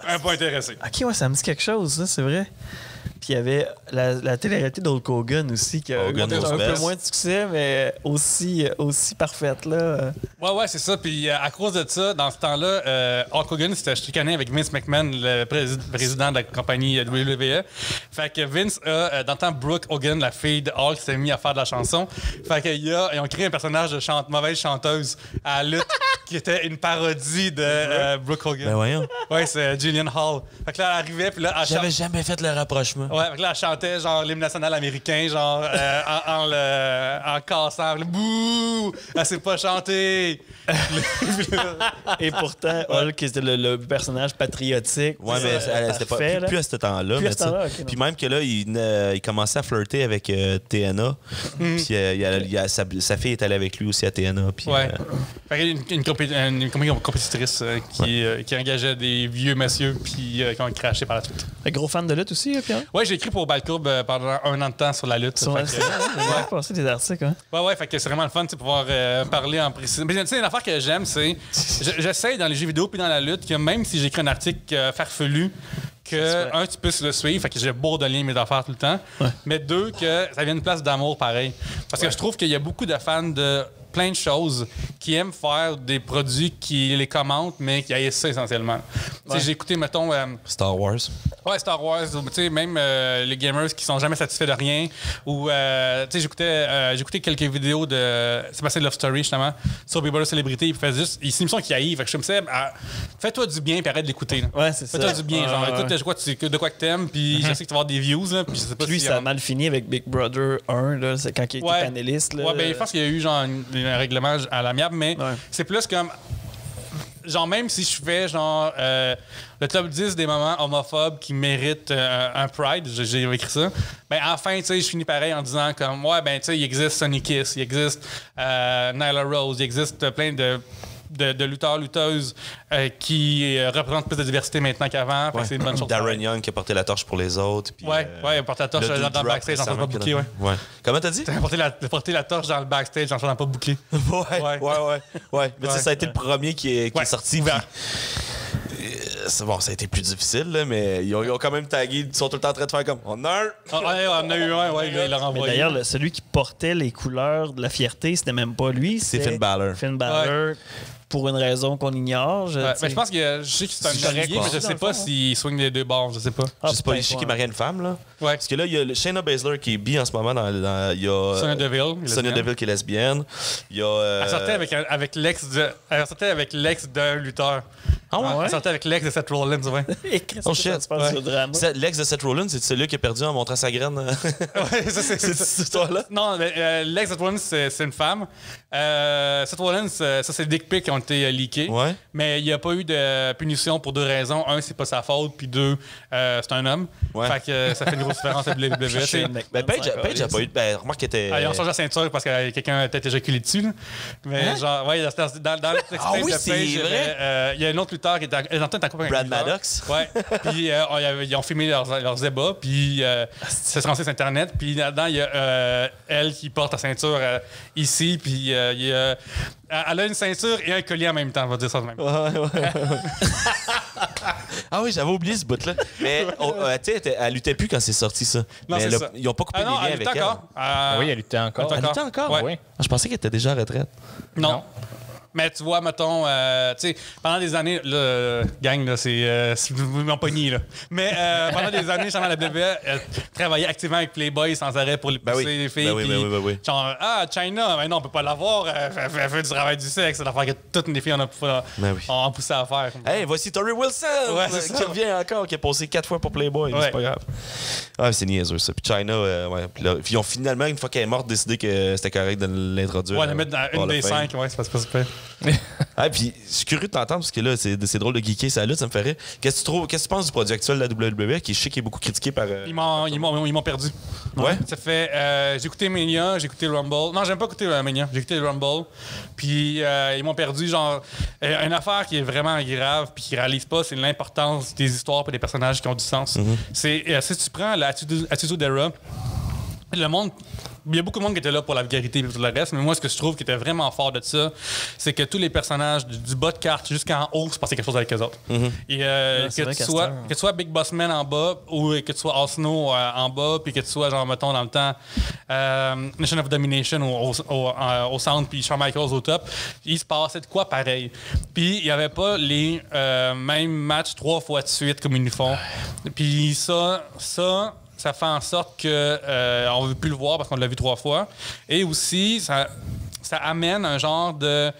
Un peu intéressé. OK, ouais, ça me dit quelque chose, ça, c'est vrai. Puis il y avait la, la télé-réalité d'Hulk Hogan aussi, qui a eu un peu moins de succès, mais aussi, aussi parfaite, là. Ouais, ouais, c'est ça. Puis à cause de ça, dans ce temps-là, euh, Hulk Hogan s'était chicané avec Vince McMahon, le pré président de la compagnie W W E. Fait que Vince a, dans le temps, Brooke Hogan, la fille de Hulk, s'est mise à faire de la chanson. Fait qu'ils ont créé un personnage de chante mauvaise chanteuse à la lutte, qui était une parodie de euh, Brooke Hogan. Ben voyons. Ouais, c'est Jillian Hall. Fait que là, elle arrivait, puis là, elle J'avais jamais fait le rapprochement. Ouais, là, elle chantait genre l'hymne national américain, genre euh, en, en, le, en cassant. Le bouh! Elle s'est pas chantée! Et pourtant, Hulk, c'était le, le personnage patriotique. Ouais, mais euh, c'était pas. Plus, là. plus à ce temps-là. Plus à ce temps-là, okay, puis même que là, il, euh, il commençait à flirter avec euh, T N A. Mm. Puis euh, il a, il a, sa, sa fille est allée avec lui aussi à T N A. Puis, ouais. Euh... Fait une, une, compé une, une compétitrice euh, qui, ouais. euh, qui engageait des vieux messieurs, puis euh, qui ont craché par la suite. Un gros fan de lutte aussi, hein, Pierre? Ouais, j'ai écrit pour Balcourbe pendant un an de temps sur la lutte. Sur la lutte, j'ai passé des articles. Hein? Ouais, ouais, fait que c'est vraiment le fun de pouvoir euh, parler en précision. Mais tu sais, une affaire que j'aime, c'est. J'essaie dans les jeux vidéo puis dans la lutte que même si j'écris un article euh, farfelu, que, un, tu puisses le suivre, fait que j'ai beau de liens mes affaires tout le temps, ouais. mais deux, que ça vienne une place d'amour pareil. Parce ouais. que je trouve qu'il y a beaucoup de fans de plein de choses qui aiment faire des produits qui les commentent, mais qui haïssent essentiellement. Ouais. J'ai écouté, mettons... Euh, Star Wars. Ouais, Star Wars. Même euh, les gamers qui sont jamais satisfaits de rien. Ou euh, j'écoutais euh, j'écoutais quelques vidéos de... C'est passé de Love Story, justement, sur Big Brother Célébrité. Ils faisaient juste... Ils s'émission qui haïssent. Fait que je me disais, ah, fais-toi du bien et arrête de l'écouter. Ouais, c'est ça. Fais-toi du bien. Genre, écoute, je crois de quoi que t'aimes, puis je sais que tu vas avoir des views. Puis je sais pas, lui, si, ça a euh, mal fini avec Big Brother un, là, c'est quand il était ouais, panéliste. Là. Ouais, ben, je pense qu'il y a eu genre un règlement à l'amiable, mais ouais. c'est plus comme... Genre, même si je fais genre euh, le top dix des moments homophobes qui méritent euh, un Pride, j'ai écrit ça, ben enfin, tu sais, je finis pareil en disant comme, ouais, ben, tu sais, il existe Sonny Kiss, il existe euh, Nyla Rose, il existe plein de... de, de lutteurs, lutteuses euh, qui euh, représentent plus de diversité maintenant qu'avant. Ouais. C'est une bonne chose. Darren Young qui a porté la torche pour les autres. Puis, ouais, euh, ouais, il a porté la torche dans le backstage, j'en pas bouclé. Ouais. Ouais. Comment t'as dit? Il a porté la, porté la torche dans le backstage, j'en pas bouclé. Ouais, ouais, ouais. ouais. ouais. Mais ouais. ça a été ouais. le premier qui est, qui ouais. est sorti. Ouais. C'est bon, ça a été plus difficile, là, mais ils ont, ils ont quand même tagué, ils sont tout le temps en train de faire comme on a un. Ah, ouais, on a eu un, ouais, il l'a renvoyé. D'ailleurs, celui qui portait les couleurs de la fierté, c'était même pas lui. C'est Finn Balor. Finn Balor. Ouais. Pour une raison qu'on ignore. Je, ouais, mais je pense que je sais que c'est un correct, mais je sais pas s'il swing les deux bords, je sais pas. Ah, je sais pas, je sais qu'il marie une femme, là. Ouais. Parce que là, il y a Shayna Baszler qui est bi en ce moment. Dans, dans, il y a Sonya Deville. Sonya Deville qui est lesbienne. Il y a, euh... Elle sortait avec, avec l'ex d'un lutteur. Ah ouais? Elle sortait avec l'ex de Seth Rollins, ouais. Oh shit. Ouais. L'ex de Seth Rollins, c'est celui qui a perdu en montrant sa graine. Ouais, ça c'est cette histoire-là. Non, euh, l'ex de Seth Rollins, c'est une femme. Euh, Seth Rollins, ça c'est le dick pic qui ont été leakés, ouais. mais il n'y a pas eu de punition pour deux raisons. Un, c'est pas sa faute, puis deux, euh, c'est un homme. Ouais. Fait que euh, ça fait une grosse différence à W W E. Ben, Paige n'a pas eu de... Ben, remarque qu'elle était... Ah, ils ont changé la ceinture parce que quelqu'un a peut-être éjaculé dessus. Là. Mais hein? genre, ouais, dans, dans le texte ah, oui, de Paige, euh, il y a un autre lutteur qui est en, en, en train de... Brad Maddox. Ouais. Puis euh, on, ils ont filmé leurs, leurs ébats, puis euh, ça se renseigne sur Internet. Puis là-dedans, il y a euh, elle qui porte la ceinture euh, ici, puis euh, il y a... Elle a une ceinture et un collier en même temps, on va dire ça de même. Ouais, ouais, ouais. Ah oui, j'avais oublié ce bout-là. Mais oh, euh, tu sais, elle luttait plus quand c'est sorti, ça. Non, mais ça. Ils n'ont pas coupé ah, non, les liens avec encore. Elle. Euh... Oui, elle luttait encore. Elle luttait encore? Elle luttait encore? Ouais. Ouais. Je pensais qu'elle était déjà en retraite. Non. non. Mais tu vois, mettons, euh, tu sais, pendant des années, là, gang, là, c'est euh, mon pogné, là. Mais euh, pendant des années, genre, la W W E travaillait activement avec Playboy sans arrêt pour les pousser, ben oui. les filles. Ben oui, pis, ben oui, ben oui. Genre, ah, China, mais non, on peut pas l'avoir. Elle fait du travail du sexe. C'est l'affaire que toutes les filles, on a, ben oui. on a poussé à faire. Hey, voici Tori Wilson, ouais, qui revient encore, qui a passé quatre fois pour Playboy. Ouais. C'est pas grave. Ah, c'est niaiseux, ça. Puis China, euh, ouais. Puis là, ils ont finalement, une fois qu'elle est morte, décidé que c'était correct de l'introduire. Ouais, la mettre dans une des cinq, ouais, c'est pas super. Ah, puis je suis curieux de t'entendre parce que là, c'est drôle de geeker ça, là, ça me ferait. Qu'est-ce que tu penses du produit actuel de la W W E qui, je sais, qui est beaucoup critiqué par. Euh, ils m'ont perdu. Ouais. ouais. Ça fait. Euh, j'ai écouté Mania, j'ai écouté Rumble. Non, j'aime pas écouter euh, Mania, j'ai écouté Rumble. Puis euh, ils m'ont perdu, genre. Euh, une affaire qui est vraiment grave puis qui réalise pas, c'est l'importance des histoires et des personnages qui ont du sens. Mm-hmm. C'est euh, si tu prends la Attitude Era, le monde. Il y a beaucoup de monde qui était là pour la vulgarité et tout le reste, mais moi, ce que je trouve qui était vraiment fort de ça, c'est que tous les personnages, du, du bas de carte jusqu'en haut, se passait quelque chose avec eux autres. Mm-hmm. Et euh, que, tu sois, que tu sois Big Boss Man en bas, ou que tu sois Osno euh, en bas, puis que tu sois, genre, mettons, dans le temps, euh, Nation of Domination au, au, au, euh, au centre, puis Shawn Michaels au top, il se passait de quoi pareil. Puis il n'y avait pas les euh, mêmes matchs trois fois de suite comme ils nous font. Puis ça, ça... ça fait en sorte qu'on euh, ne veut plus le voir parce qu'on l'a vu trois fois. Et aussi, ça, ça amène un genre de,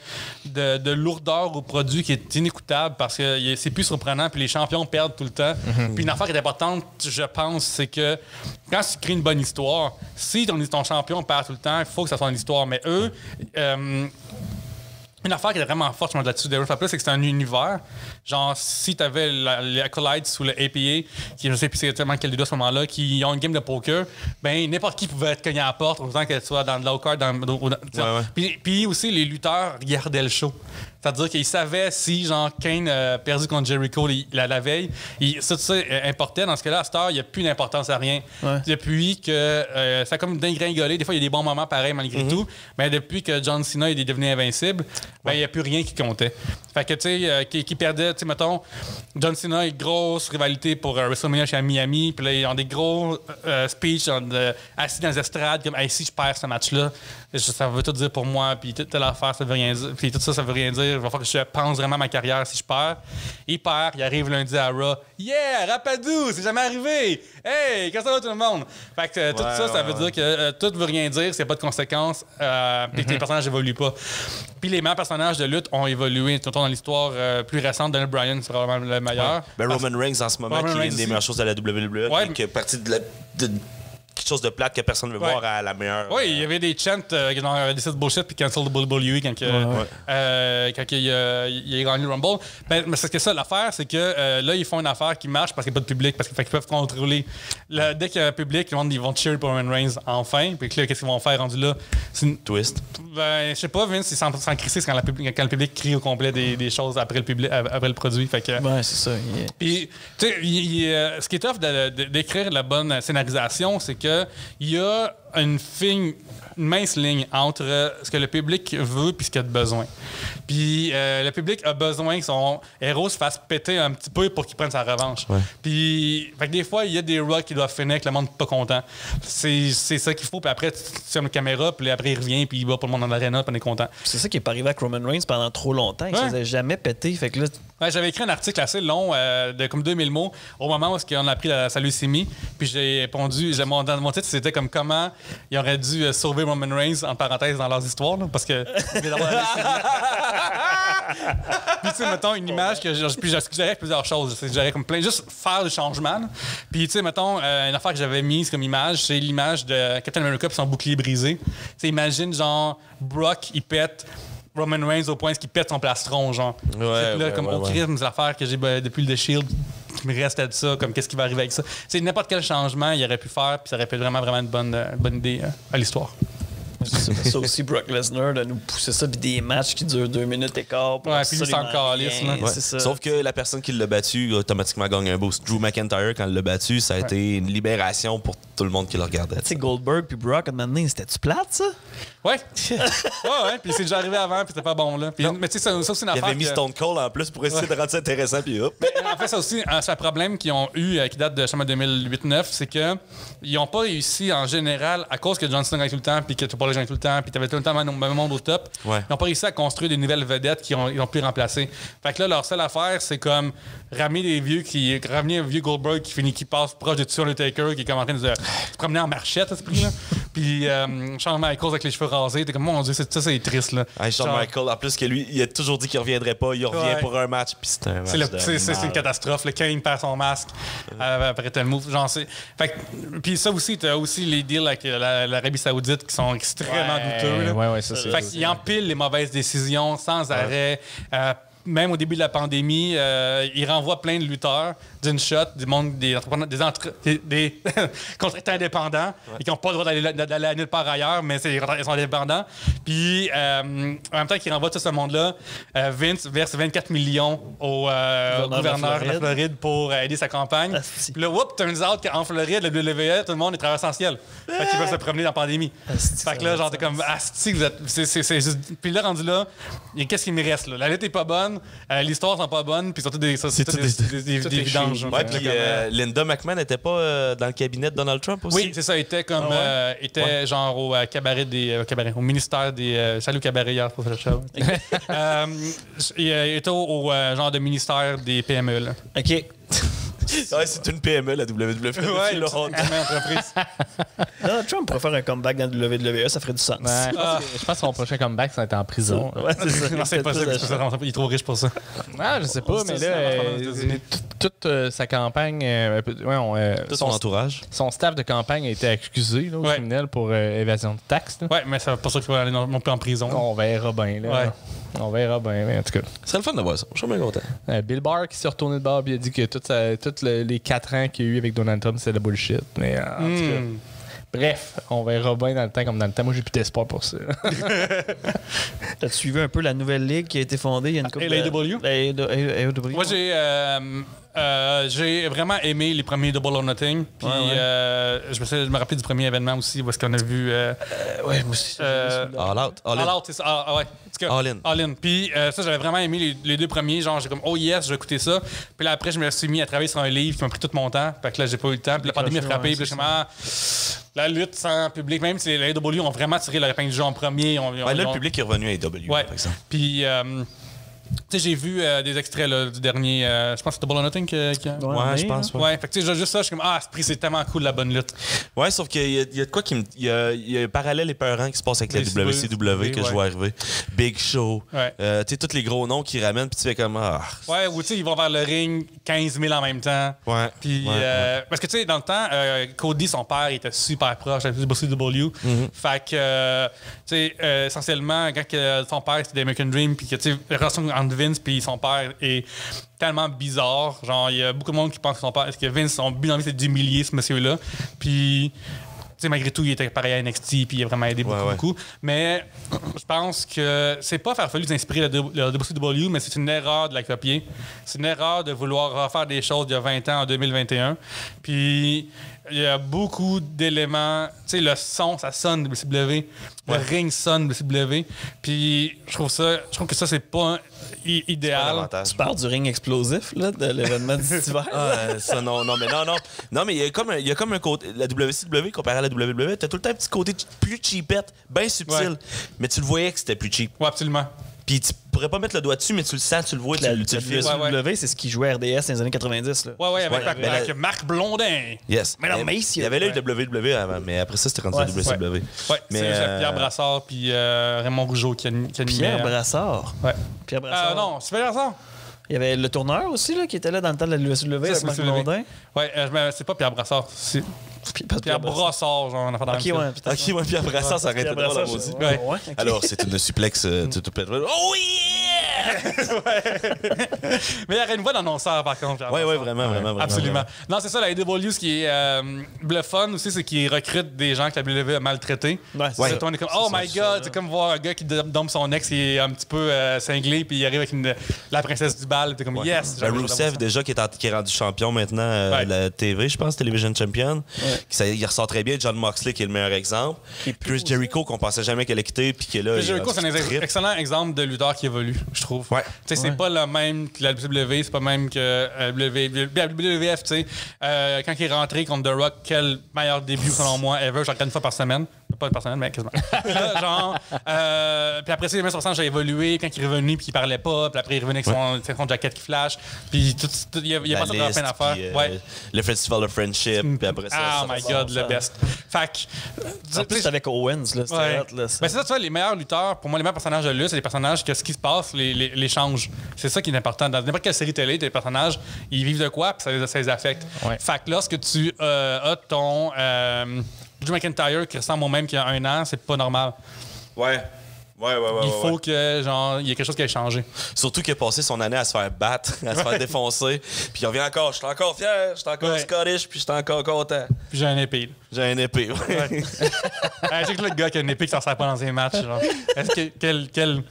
de, de lourdeur au produit qui est inécoutable parce que c'est plus surprenant, puis les champions perdent tout le temps. Mm-hmm. Puis une affaire qui est importante, je pense, c'est que quand tu crées une bonne histoire, si ton, ton champion perd tout le temps, il faut que ça soit une histoire. Mais eux... Euh, une affaire qui est vraiment forte, je me demande là-dessus, c'est que c'est un univers. Genre, si t'avais les Acolytes sous le A P A, qui je sais plus exactement quel des deux à ce moment-là, qui ont une game de poker, ben n'importe qui pouvait être cogné à la porte, autant qu'elle soit dans le low card. Dans, dans, dans, ouais, ouais. Puis, puis aussi, les lutteurs regardaient le show. C'est-à-dire qu'ils savaient si, genre, Kane euh, perdu contre Jericho la, la veille, il, ça, tout ça euh, importait. Dans ce cas-là, à cette heure, il n'y a plus d'importance à rien. Ouais. Depuis que euh, ça a comme dégringolé. Des fois, il y a des bons moments pareils malgré mm-hmm. tout. Mais depuis que John Cena il est devenu invincible, ben, il n'y a plus rien qui comptait. Fait que, tu sais, euh, qui, qui perdait, tu sais, mettons, John Cena a une grosse rivalité pour euh, WrestleMania chez Miami, puis là, ils ont des gros euh, speeches euh, assis dans les estrades, comme, hey, si je perds ce match-là, ça veut tout dire pour moi, puis telle affaire, ça veut rien dire, puis tout ça, ça veut rien dire, il va falloir que je pense vraiment à ma carrière si je perds. Il perd, il arrive lundi à Raw, yeah, Rapadou, c'est jamais arrivé, hey, qu'est-ce que ça va tout le monde? Fait que euh, tout ouais, ça, ça veut ouais, dire que euh, tout veut rien dire, c'est pas de conséquences, euh, puis mm-hmm. que les personnages n'évoluent pas. Puis les meilleurs personnages de lutte ont évolué, tout dans l'histoire euh, plus récente. Daniel Bryan, c'est probablement le meilleur. Ouais. Ben, Roman Reigns, en ce moment, Roman qui est une des meilleures choses de la W W E, ouais, qui est partie de la... De... quelque chose de plate que personne ne veut ouais. voir à la meilleure. Oui, il y avait des chants euh, dans des sites bullshit puis cancel the W W E quand, que, ouais, ouais. Euh, quand il, euh, il a gagné le Rumble. Mais, mais c'est que ça, l'affaire, c'est que euh, là, ils font une affaire qui marche parce qu'il n'y a pas de public, parce qu'ils peuvent contrôler. Là, dès qu'il y a un public, ils vont, ils vont cheer pour Roman Reigns enfin. Puis qu'est-ce qu'ils vont faire rendu là? C'est une... Twist. Ben, je sais pas, Vince, c'est sans, sans crisser, c'est quand, la pub... quand le public crie au complet des, des choses après le, public, après le produit. Fait que... Ouais, c'est ça. Yeah. Puis, tu sais, ce qui est tough d'écrire la bonne scénarisation, c'est qu'il y a une, fine, une mince ligne entre ce que le public veut et ce qu'il a de besoin. Puis euh, le public a besoin que son héros se fasse péter un petit peu pour qu'il prenne sa revanche. Ouais. Puis fait que des fois, il y a des rocks qui doivent finir avec le monde pas content. C'est, c'est ça qu'il faut. Puis après, tu fermes la caméra, puis après, il revient, puis il va pour le monde dans l'aréna, puis on est content. C'est ça qui est pas arrivé avec Roman Reigns pendant trop longtemps. Il ne ouais. se faisait jamais péter. Fait que là... Ouais, j'avais écrit un article assez long, euh, de comme deux mille mots, au moment où on a pris la, la leucémie. Puis j'ai répondu, j'ai, mon, dans mon titre, c'était comme comment ils auraient dû euh, sauver Roman Reigns, en parenthèse, dans leurs histoires, là, parce que. Puis, tu sais, mettons, une image que je, puis j'aurais plusieurs choses. J'aurais comme plein, juste faire le changement. Là. Puis, tu sais, mettons, euh, une affaire que j'avais mise comme image, c'est l'image de Captain America et son bouclier brisé. Tu sais, imagine, genre, Brock, il pète Roman Reigns au point qu'il pète son plastron, genre. Ouais, là, ouais, comme ouais, au crime, ouais. c'est l'affaire que j'ai depuis le The Shield. Qui me reste de ça, comme qu'est-ce qui va arriver avec ça. C'est n'importe quel changement il aurait pu faire, puis ça aurait pu être vraiment, vraiment une bonne, une bonne idée hein, à l'histoire. Ça, ça aussi, Brock Lesnar, de nous pousser ça, puis des matchs qui durent deux minutes et quart. Pour ouais, puis lui, c'est encore lisse. Sauf que la personne qui l'a battu automatiquement gagne un boost. Drew McIntyre, quand il l'a battu, ça a ouais. été une libération pour tout le monde qui le regardait. Tu sais, Goldberg puis Brock, à un moment donné, c'était-tu plate, ça? Ouais. ouais, ouais. Puis c'est déjà arrivé avant, puis c'était pas bon, là. Puis, mais tu sais, ça, ça aussi, une affaire. Il avait mis que... Stone Cold en plus pour essayer ouais. de rendre ça intéressant, puis hop. Mais, en fait, ça aussi, c'est un problème qu'ils ont eu, qui date de chemin deux mille huit neuf, c'est qu'ils n'ont pas réussi en général, à cause que Johnson gagne tout le temps, puis que tu parles gens tout le temps, puis t'avais tout le temps le même monde au top. Ouais. Ils n'ont pas réussi à construire des nouvelles vedettes qu'ils ont, ils ont pu remplacer. Fait que là, leur seule affaire, c'est comme ramener des vieux qui. Ramener un vieux Goldberg qui finit, qui passe proche de tuer Undertaker, qui est comme en train de se promener en marchette à ce prix-là. Puis euh, Shawn Michaels avec les cheveux rasés, t'es comme mon Dieu, c'est, ça c'est triste là. Hey, Shawn Genre... Michaels, en plus que lui, il a toujours dit qu'il reviendrait pas, il revient ouais. pour un match, puis c'est un match. C'est, le, c'est, c'est, c'est une catastrophe, le Kane perd son masque euh, après tel move. Genre, c'est... Fait que, puis ça aussi, t'as aussi les deals avec la, l'Arabie Saoudite qui sont extrêmement ouais, douteux. Là. Ouais, ouais, ça, c'est fait qu'ils empilent les mauvaises décisions sans ouais. arrêt. Euh, même au début de la pandémie, euh, ils renvoient plein de lutteurs d'une shot, du monde des entrepreneurs, des, entre, des, des contracteurs indépendants ouais. et qui n'ont pas le droit d'aller, d'aller à nulle part ailleurs, mais c'est, ils sont indépendants. Puis, euh, en même temps qu'ils renvoient tout ce monde-là, euh, Vince verse vingt-quatre millions au euh, gouverneur de la Floride pour aider sa campagne. Asti. Puis là, whoop, turns out qu'en Floride, le W W E, tout le monde est traversentiel. Fait qu'ils peuvent se promener dans la pandémie. Asti, fait que là, genre, t'es comme, asti, vous êtes, c'est, c'est, c'est juste... Puis là, rendu là, et qu'est-ce qui me reste, là? La lutte n'est pas bonne, euh, l'histoire n'est pas bonne, puis surtout des, ça, c'est, c'est tout des, des, des, des vidanges. Ouais, puis euh, Linda McMahon n'était pas euh, dans le cabinet de Donald Trump aussi? Oui, c'est ça. Elle était comme. Ah ouais? euh, était ouais. genre au euh, cabaret des. Euh, cabaret, au ministère des. Euh, salut au cabaret hier pour faire le show. Il était au, au euh, genre de ministère des P M E, là. OK. Ouais, c'est une P M E, la W W E. Ouais, c'est une entreprise. Non, Trump pourrait faire un comeback dans la W W E, ça ferait du sens. Ouais, ah. Je pense que son prochain comeback, ça va être en prison. Ouais, c'est ça. Non, c'est pas ça. Il est trop riche pour ça. Ah, je sais pas, on mais là, euh, toute euh, sa campagne, euh, ouais, on, euh, tout son, son entourage, son staff de campagne a été accusé là, au ouais. criminel pour euh, évasion de taxes. Oui, mais c'est pas ça qu'il faut aller non plus en prison. Là. On verra bien, là. Ouais. On verra bien, mais en tout cas. C'est le fun de voir ça. Je suis bien content. Euh, Bill Barr qui s'est retourné de bord et a dit que tous le, les quatre ans qu'il y a eu avec Donald Trump, c'est de la bullshit. Mais euh, en mm. tout cas, bref, on verra bien dans le temps comme dans le temps. Moi, j'ai plus d'espoir pour ça. T'as-tu suivi un peu la nouvelle ligue qui a été fondée il y a une couple de... A E W? Moi, j'ai... Euh... Euh, j'ai vraiment aimé les premiers Double or Nothing. Puis ouais, ouais. Euh, je, me sais, je me rappelle du premier événement aussi, parce qu'on a vu. Euh, euh, ouais, moi aussi. Euh, All Out. All, all Out, c'est ça. Ah, ouais. All In. All In. Puis euh, ça, j'avais vraiment aimé les, les deux premiers. Genre, j'ai comme, oh yes, j'ai écouté ça. Puis là, après, je me suis mis à travailler sur un livre qui m'a pris tout mon temps. Fait que là, j'ai pas eu le temps. Puis la pandémie m'a frappé. Puis là, la lutte sans public, même si les A E W ont vraiment tiré leur épingle du jeu en premier. On, ben, on, là, on... le public est revenu à A E W, ouais. Par exemple. Puis. Euh, Tu sais, j'ai vu euh, des extraits là, du dernier. Euh, je pense que c'est Double or Nothing. Que, que... Ouais, ouais, je pense. Ouais. Ouais, fait que tu sais, juste ça, je suis comme, ah, ce prix, c'est tellement cool, la bonne lutte. Ouais, sauf qu'il y, y a de quoi qui me. Il y, y a un parallèle épeurant qui se passe avec les la W C W que ouais. Je vois arriver. Big Show. Ouais. Euh, tu sais, tous les gros noms qui ramènent, puis tu fais comme, ah. Ouais, ou tu sais, ils vont vers le ring quinze mille en même temps. Ouais. Puis, ouais, euh, ouais. Parce que tu sais, dans le temps, euh, Cody, son père, il était super proche avec W C W. Mm -hmm. Fait que, euh, tu sais, euh, essentiellement, quand euh, son père, c'était American Dream, puis que tu sais, les relations entre Vince puis son père est tellement bizarre. Genre, il y a beaucoup de monde qui pense que son père, que Vince, son but d'envie, c'est d'humilier ce monsieur-là. Puis, tu sais, malgré tout, il était pareil à N X T, puis il a vraiment aidé ouais, beaucoup, ouais. beaucoup. Mais je pense que c'est pas faire fallu d'inspirer le W C W, mais c'est une erreur de la copier. C'est une erreur de vouloir refaire des choses d'il y a vingt ans en deux mille vingt et un. Puis, il y a beaucoup d'éléments. Tu sais, le son, ça sonne W C W. Le ouais. ring sonne W C W. Puis, je trouve ça, je trouve que ça, c'est pas un idéal. Tu parles du ring explosif, là, de l'événement d'hiver. hiver. Ah, ça, non, non, mais non, non. Non, mais il y a comme un, il y a comme un côté. La W C W, comparée à la W W E, t'as tout le temps un petit côté plus cheapette, bien subtil. Ouais. Mais tu le voyais que c'était plus cheap. Oui, absolument. Puis tu pourrais pas mettre le doigt dessus, mais tu le sens, tu le vois, tu l'utilises. La W C W, ouais, ouais. C'est ce qui jouait à R D S dans les années quatre-vingt-dix. Là. Ouais, ouais, avec, ouais, avec, avec la... Marc Blondin. Yes. Mais non, mais ici. Il y avait là ouais. le W W E avant, mais après ça, c'était rendu ouais, la W C W. Ouais, ouais. C'est euh... Pierre Brassard puis euh, Raymond Rougeau qui animait. Pierre Brassard. Ouais. Pierre Brassard. Euh, non, c'est Pierre Brassard. Il y avait le tourneur aussi, là, qui était là dans le temps de la W C W, c'est Marc Blondin. Ouais, euh, c'est pas Pierre Brassard. C'est. Pierre Brassard, genre, on a fait dans okay, la même ouais, ok, ouais, Pierre Brassard, ça arrête de voir la musique. Alors, c'est une suplexe tout tout oh yeah! Mais il y a une voix d'annonceur, par contre. Oui, oui, vraiment, vraiment. Absolument. Non, c'est ça, la A E W, ce qui est bluffant aussi, c'est qu'ils recrutent des gens que la W W E a maltraités. C'est comme, oh my god, c'est comme voir un gars qui dompe son ex, il est un petit peu cinglé, puis il arrive avec la princesse du bal, t'es comme, yes! Rousseff, déjà, qui est rendu champion maintenant de la T V, je pense, Television Champion. Ça, il ressort très bien. John Moxley qui est le meilleur exemple. Chris Jericho qu'on pensait jamais qu'elle allait quitter puis qui est là. Chris Jericho, c'est un trip. Excellent exemple de lutteur qui évolue, je trouve. Ouais. Ouais. C'est pas le même que la W W E, c'est pas le même que la W W F. Euh, quand il est rentré contre The Rock, quel meilleur début selon moi ever. J'en regarde une fois par semaine. Pas une personne, mais quasiment. Genre, euh, puis après ça, les années soixante, j'ai évolué. Quand il est revenu, puis il parlait pas. Puis après, il revenait avec son, ouais. son jacket qui flash. Puis tout, tout, il y a pas de fin à faire. Ouais. Le Festival of Friendship. Puis après ça, oh my god, le best. Fait que. En plus, avec Owens, là. C'est ouais. ben, ça, tu vois, les meilleurs lutteurs, pour moi, les meilleurs personnages de lutte, c'est les personnages que ce qui se passe, les, les, les change. C'est ça qui est important. Dans n'importe quelle série télé, tes personnages, ils vivent de quoi, puis ça, ça les affecte. Ouais. Fait que lorsque tu euh, as ton. Euh, Drew McIntyre qui ressemble au même qu'il y a un an, c'est pas normal. Ouais. Ouais, ouais, ouais, il faut ouais, ouais. que genre il y ait quelque chose qui ait changé. Surtout qu'il a passé son année à se faire battre, à se ouais. faire défoncer. Puis il revient encore, je suis encore fier, je suis encore ouais. Scottish, puis je suis encore content. Puis j'ai un épée. J'ai un épée, ouais. ouais. ouais, j'ai que le gars qui a une épée qui s'en sert pas dans un match. Est-ce que quel. quel...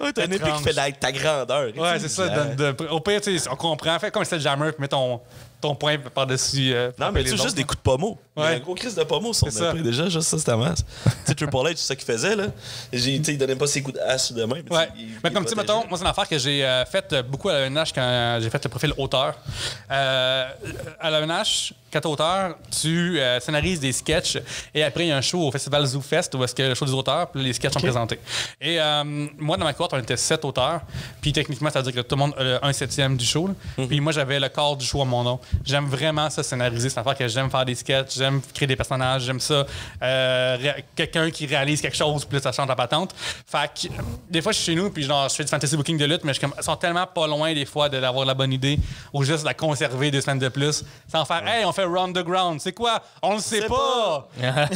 Ouais, t'as une épée qui fait la, ta grandeur. Ouais, c'est ça. De, de, au pire, on comprend. Fait comme c'est le jammer, puis mets ton. Ton point par-dessus. Euh, non, mais tu juste des coups de pommeau. Ouais. Un gros crise de pommeau, si on a pris déjà, juste ça, c'était masse. Tu sais, Triple H, c'est ça qu'il faisait, là. Il donnait pas ses coups de hache de main. Mais, ouais. il, mais il comme tu sais, mettons, moi, c'est une affaire que j'ai euh, faite beaucoup à l'A N H quand j'ai fait le profil auteur. Euh, à l'A N H, quand t'es auteur, tu euh, scénarises des sketchs et après, il y a un show au Festival Zoo Fest où est-ce que le show des auteurs, puis les sketchs okay. sont présentés. Et euh, moi, dans ma cohorte, on était sept auteurs, puis techniquement, ça veut dire que tout le monde a le un septième du show. Mm-hmm. Puis moi, j'avais le quart du show à mon nom. J'aime vraiment ça scénariser, c'est une affaire que j'aime faire des sketchs, j'aime créer des personnages, j'aime ça. Euh, Quelqu'un qui réalise quelque chose, puis là, ça change la patente. Fait que des fois, je suis chez nous, puis genre, je fais du fantasy booking de lutte, mais je, comme, ils sont tellement pas loin des fois d'avoir la bonne idée ou juste de la conserver deux semaines de plus sans faire ouais. Hey, on fait round the ground. C'est quoi? On le sait pas! pas.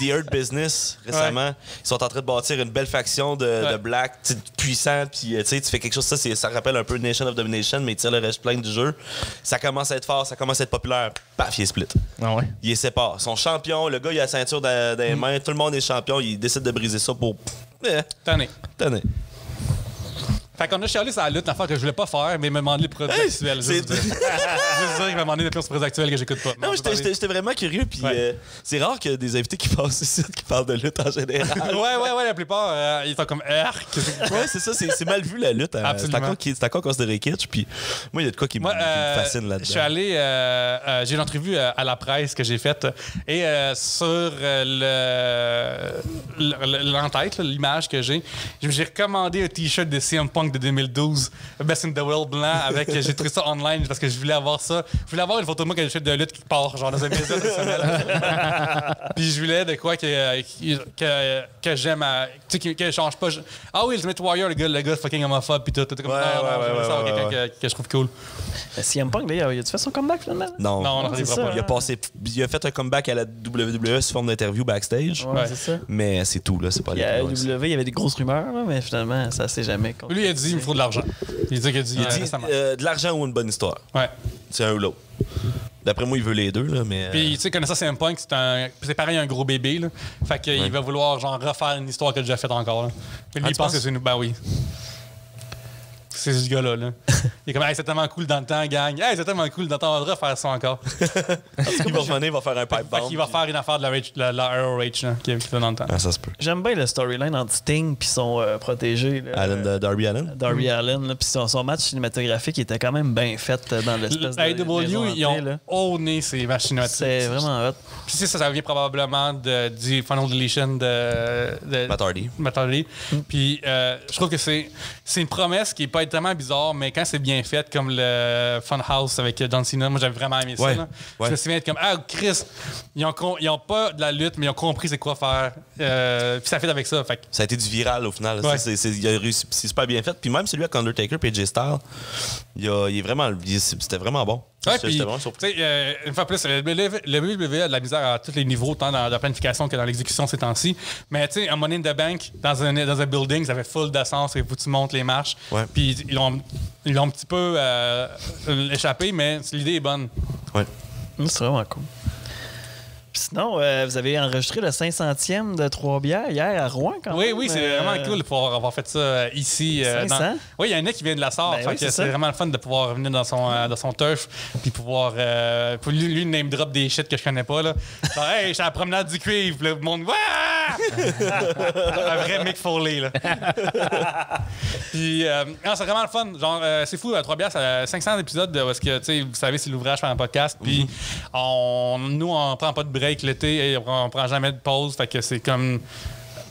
The Earth Business, récemment, ouais. ils sont en train de bâtir une belle faction de, ouais. de black puissants, puis tu fais quelque chose, ça, ça rappelle un peu Nation of Domination, mais ils tirent le reste plein du jeu. Ça commence à être fort, ça commence à être populaire. Paf, il est split. Ah ouais. Il est séparé. Ils sont champions, le gars, il a la ceinture dans, dans les mains, tout le monde est champion, il décide de briser ça pour. Tanné. Tanné. Fait qu'on a chialé sur la lutte, l'affaire que je voulais pas faire, mais me demander les produits hey, actuels. C'est... Juste, juste dire qu'il m'a demandé des produits actuels que j'écoute pas. Non, non j'étais vraiment curieux, puis ouais. euh, c'est rare que des invités qui passent ici qui parlent de lutte en général. ouais, ouais, ouais, la plupart, euh, ils sont comme arc. ouais, c'est ça, c'est mal vu la lutte. Hein. C'est encore, encore considéré kitsch, puis moi, il y a de quoi qui me euh, fascine là-dedans. Je suis allé, euh, euh, j'ai une entrevue euh, à la presse que j'ai faite, et euh, sur euh, le l'entête, l'image que j'ai, j'ai recommandé un t-shirt de C M Punk de deux mille douze, Best in the World blanc avec j'ai trouvé ça online parce que je voulais avoir ça je voulais avoir une photo de moi qui a une chute de lutte qui part genre dans un média personnel puis je voulais de quoi que que, que j'aime tu sais qui ne change pas je... ah oui Ultimate Warrior le gars le gars fucking homophobe puis tout tout comme ouais, ah, ouais, ouais, ouais, ça ouais, ouais, quelqu'un ouais. que, que je trouve cool. C M Punk il a, a tu fait son comeback finalement non, non, non c'est ça, pas. Il a passé il a fait un comeback à la W W E sous forme d'interview backstage ouais, ouais. Ça. Mais c'est tout là c'est pas la W W E il y avait des grosses rumeurs là, mais finalement ça c'est jamais compris. Lui il a dit il me faut de l'argent. Il dit, il dit, il dit euh, de l'argent ou une bonne histoire. Ouais. C'est un ou l'autre. D'après moi, il veut les deux, là, mais... Puis, tu sais, connaissant C M Punk, c'est un... C'est pareil, un gros bébé, là. Fait qu'il ouais. va vouloir, genre, refaire une histoire qu'il a déjà faite encore, là. Puis, ah, lui, il pense que c'est une... Ben oui. C'est ce gars-là, là. Il est comme, hey, c'est tellement cool dans le temps, gang. Hey, c'est tellement cool dans le temps, on va refaire ça encore. Il va revenir, il va faire un pipe bomb. Il va faire une affaire de la, la, la R O H, là, qui est dans le temps. Ah, ça se peut. J'aime bien le storyline entre Sting puis son euh, protégé. Là, Allen, euh, Darby Allen. Darby mm. Allen, puis son, son match cinématographique était quand même bien fait dans l'espèce le, de. A E W, ils ont honné ces matchs cinématiques. C'est vraiment hot. Puis, ça, ça vient probablement de, du Final Deletion de, de. Matt Hardy. Matt Hardy. Mm. Puis, euh, je trouve que c'est une promesse qui est pas tellement bizarre, mais quand c'est bien fait, comme le Funhouse avec John Cena, moi j'avais vraiment aimé ouais, ça. Là. Ouais. Je me souviens être comme ah Christ, ils ont, ils ont pas de la lutte, mais ils ont compris c'est quoi faire. Euh, puis ça fait avec ça. Fait. Ça a été du viral au final. Ouais. C'est super bien fait. Puis même celui avec Undertaker et A J Styles, il, a, il est vraiment, c'était vraiment bon. Ouais, pis, vraiment euh, une fois plus, le, le, le W W E a de la misère à tous les niveaux, tant dans la planification que dans l'exécution ces temps-ci. Mais tu sais, un Money in the Bank, dans un, dans un building, ça fait full d'essence et faut que tu montes les marches. Puis ils l'ont ils l'ont un petit peu euh, échappé, mais l'idée est bonne. Ouais. C'est vraiment cool. Pis sinon, euh, vous avez enregistré le cinq centième de Trois Bières hier à Rouen, quand oui, même. Oui, oui, c'est euh... vraiment cool de pouvoir avoir fait ça ici. Euh, dans... Oui, il y en a qui vient de la Sarre. Ben oui, c'est vraiment le fun de pouvoir venir dans son, euh, dans son turf puis pouvoir. Euh, pour lui, lui, name drop des shit que je connais pas. Là. Genre, hey, je suis à la promenade du cuivre. Le monde. Un vrai Mick Foley. Là. Puis, euh, c'est vraiment le fun. Genre, euh, c'est fou, à Trois Bières, c'est cinq cents épisodes parce que, tu sais, vous savez, c'est l'ouvrage par un podcast. Puis, mm-hmm. on, nous, on prend pas de break l'été, on prend jamais de pause, fait que c'est comme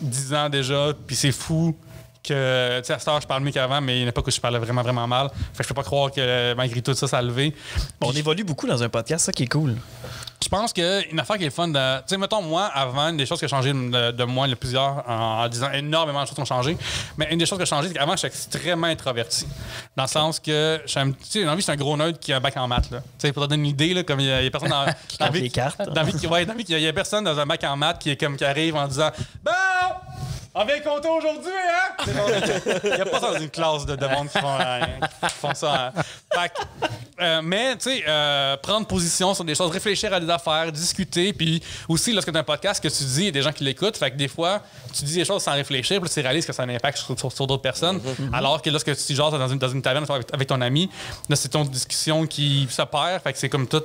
dix ans déjà, puis c'est fou que, tu sais, à cette heure, je parle mieux qu'avant, mais il n'y en a pas que je parlais vraiment, vraiment mal. Fait que je peux pas croire que, malgré tout ça, ça a levé. On évolue beaucoup dans un podcast, ça qui est cool. Je pense qu'une affaire qui est fun de... Tu sais, mettons, moi, avant, une des choses qui a changé de, de moi, il y a plusieurs, en, en disant énormément de choses qui ont changé, mais une des choses qui a changé, c'est qu'avant, j'étais extrêmement introverti. Dans le sens que, tu sais, dans la vie, c'est un gros nerd qui a un bac en maths, là. Tu sais, pour te donner une idée, là, comme il y, y a personne dans... qui dans vie, les cartes. Dans vie, ouais, dans vie, il y, y a personne dans un bac en maths qui, est comme, qui arrive en disant « Bon! » On vient compter aujourd'hui, hein? Il n'y a pas dans une classe de, de monde qui font, euh, qui font ça. Hein? Fait que, euh, mais, tu sais, euh, prendre position sur des choses, réfléchir à des affaires, discuter. Puis aussi, lorsque tu as un podcast, que tu dis, il y a des gens qui l'écoutent. Fait que des fois, tu dis des choses sans réfléchir. Puis tu réalises que ça a un impact sur, sur, sur d'autres personnes. Mm-hmm. Alors que lorsque tu jases dans une, dans une taverne avec, avec ton ami, là, c'est ton discussion qui se perd. Fait que c'est comme tout.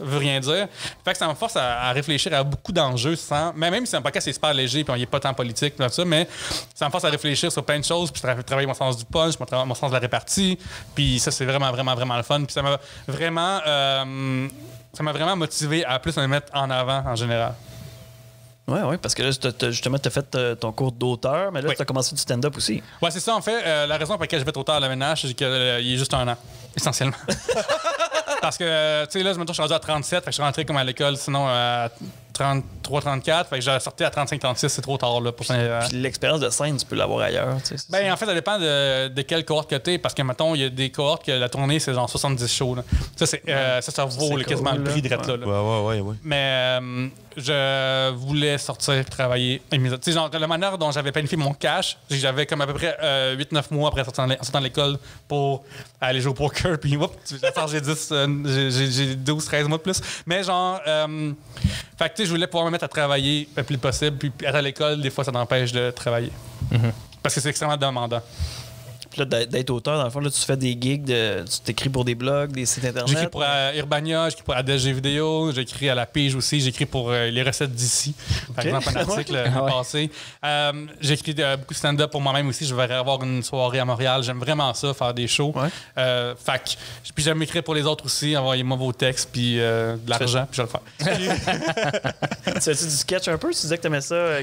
Veut rien dire. Fait que ça me force à, à réfléchir à beaucoup d'enjeux sans. Mais même si un podcast est super léger puis on n'est pas tant politique, tout ça, mais ça me force à réfléchir sur plein de choses, puis tra travailler mon sens du punch, mon, tra mon sens de la répartie. Puis ça, c'est vraiment, vraiment, vraiment le fun. Puis ça m'a vraiment, euh, ça m'a vraiment motivé à plus me mettre en avant en général. Oui, oui, parce que là, justement, tu as fait ton cours d'auteur, mais là, oui. tu as commencé du stand-up aussi. Oui, c'est ça, en fait. Euh, la raison pour laquelle je vais être auteur à la ménage, c'est qu'il euh, est juste un an, essentiellement. Parce que, tu sais, là, je me suis rendu à trente-sept, fait que je suis rentré comme à l'école, sinon à trente-trois trente-quatre, fait que j'ai sorti à trente-cinq trente-six, c'est trop tard, là, pour puis, euh... puis l'expérience de scène, tu peux l'avoir ailleurs, tu sais. Ben, en fait, ça dépend de, de quelle cohorte que t'es, parce que, mettons, il y a des cohortes que la tournée, c'est genre soixante-dix shows, là. Ça, c'est, euh, ça, ça vaut là, quasiment cool, le prix de rate, là, là. Ouais, ouais, ouais, ouais. Mais euh, je voulais sortir, travailler, tu sais, genre, la manière dont j'avais planifié mon cash, j'avais comme à peu près euh, huit neuf mois après sortant de l'école pour aller jouer au poker, puis hop, j'ai dix euh, j'ai douze treize mois de plus. Mais genre, euh, fait que tu sais, je voulais pouvoir me mettre à travailler le plus possible. Puis être à l'école, des fois, ça t'empêche de travailler. Mm-hmm. Parce que c'est extrêmement demandant. Puis là, d'être auteur, dans le fond, là, tu fais des gigs, de, tu t'écris pour des blogs, des sites internet. J'écris pour euh, Urbania, j'écris pour H D Vidéo, j'écris à La Pige aussi, j'écris pour euh, les recettes d'ici. Par okay. exemple, un article ah ouais. passé. Euh, j'écris euh, beaucoup de stand-up pour moi-même aussi. Je vais avoir une soirée à Montréal. J'aime vraiment ça, faire des shows. Ouais. Euh, fac. Puis j'aime écrire pour les autres aussi, envoyez-moi vos textes, puis euh, de l'argent, puis je vais le faire. Tu fais-tu du sketch un peu? Tu disais que tu aimais ça? Euh,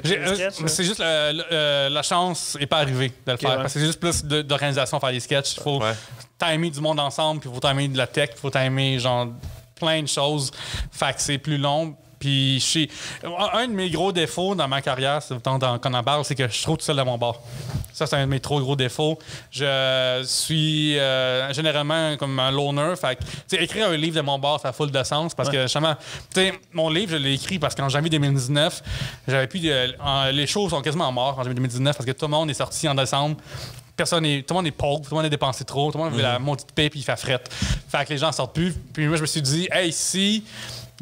c'est juste le, le, euh, la chance n'est pas arrivée de le okay, faire. Ouais. Parce que c'est juste plus d'organisation faire des sketchs. Il faut ouais. timer du monde ensemble, puis il faut timer de la tech, il faut timer genre plein de choses. Fait que c'est plus long. Puis chez... un de mes gros défauts dans ma carrière, c'est quand on en parle, c'est que je suis trop tout seul de mon bord. Ça, c'est un de mes trop gros défauts. Je suis euh, généralement comme un loner. Fait que, écrire un livre de mon bord, ça a full de sens parce ouais. que justement, mon livre, je l'ai écrit parce qu'en janvier deux mille dix-neuf, j'avais plus de, en, les shows sont quasiment morts en janvier deux mille dix-neuf parce que tout le monde est sorti en décembre. Personne est, tout le monde est pauvre, tout le monde a dépensé trop, tout le monde veut mm-hmm. la maudite paie puis il fait frette. Fait que les gens sortent plus. Puis moi, je me suis dit, hey, si.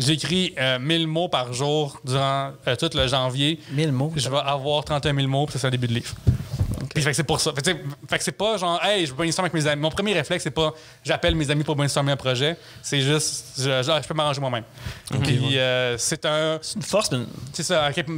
J'écris euh, mille mots par jour durant euh, tout le janvier. mille mots? Je vais avoir trente et un mille mots, puis c'est un début de livre. Okay. Fait que c'est pour ça. Fait que, fait que c'est pas genre, hey, je veux brainstormer avec mes amis. Mon premier réflexe, c'est pas, j'appelle mes amis pour brainstormer un projet. C'est juste, je, je, je peux m'arranger moi-même. Okay. Puis euh, c'est un. C'est une force, mais... C'est ça. À quel point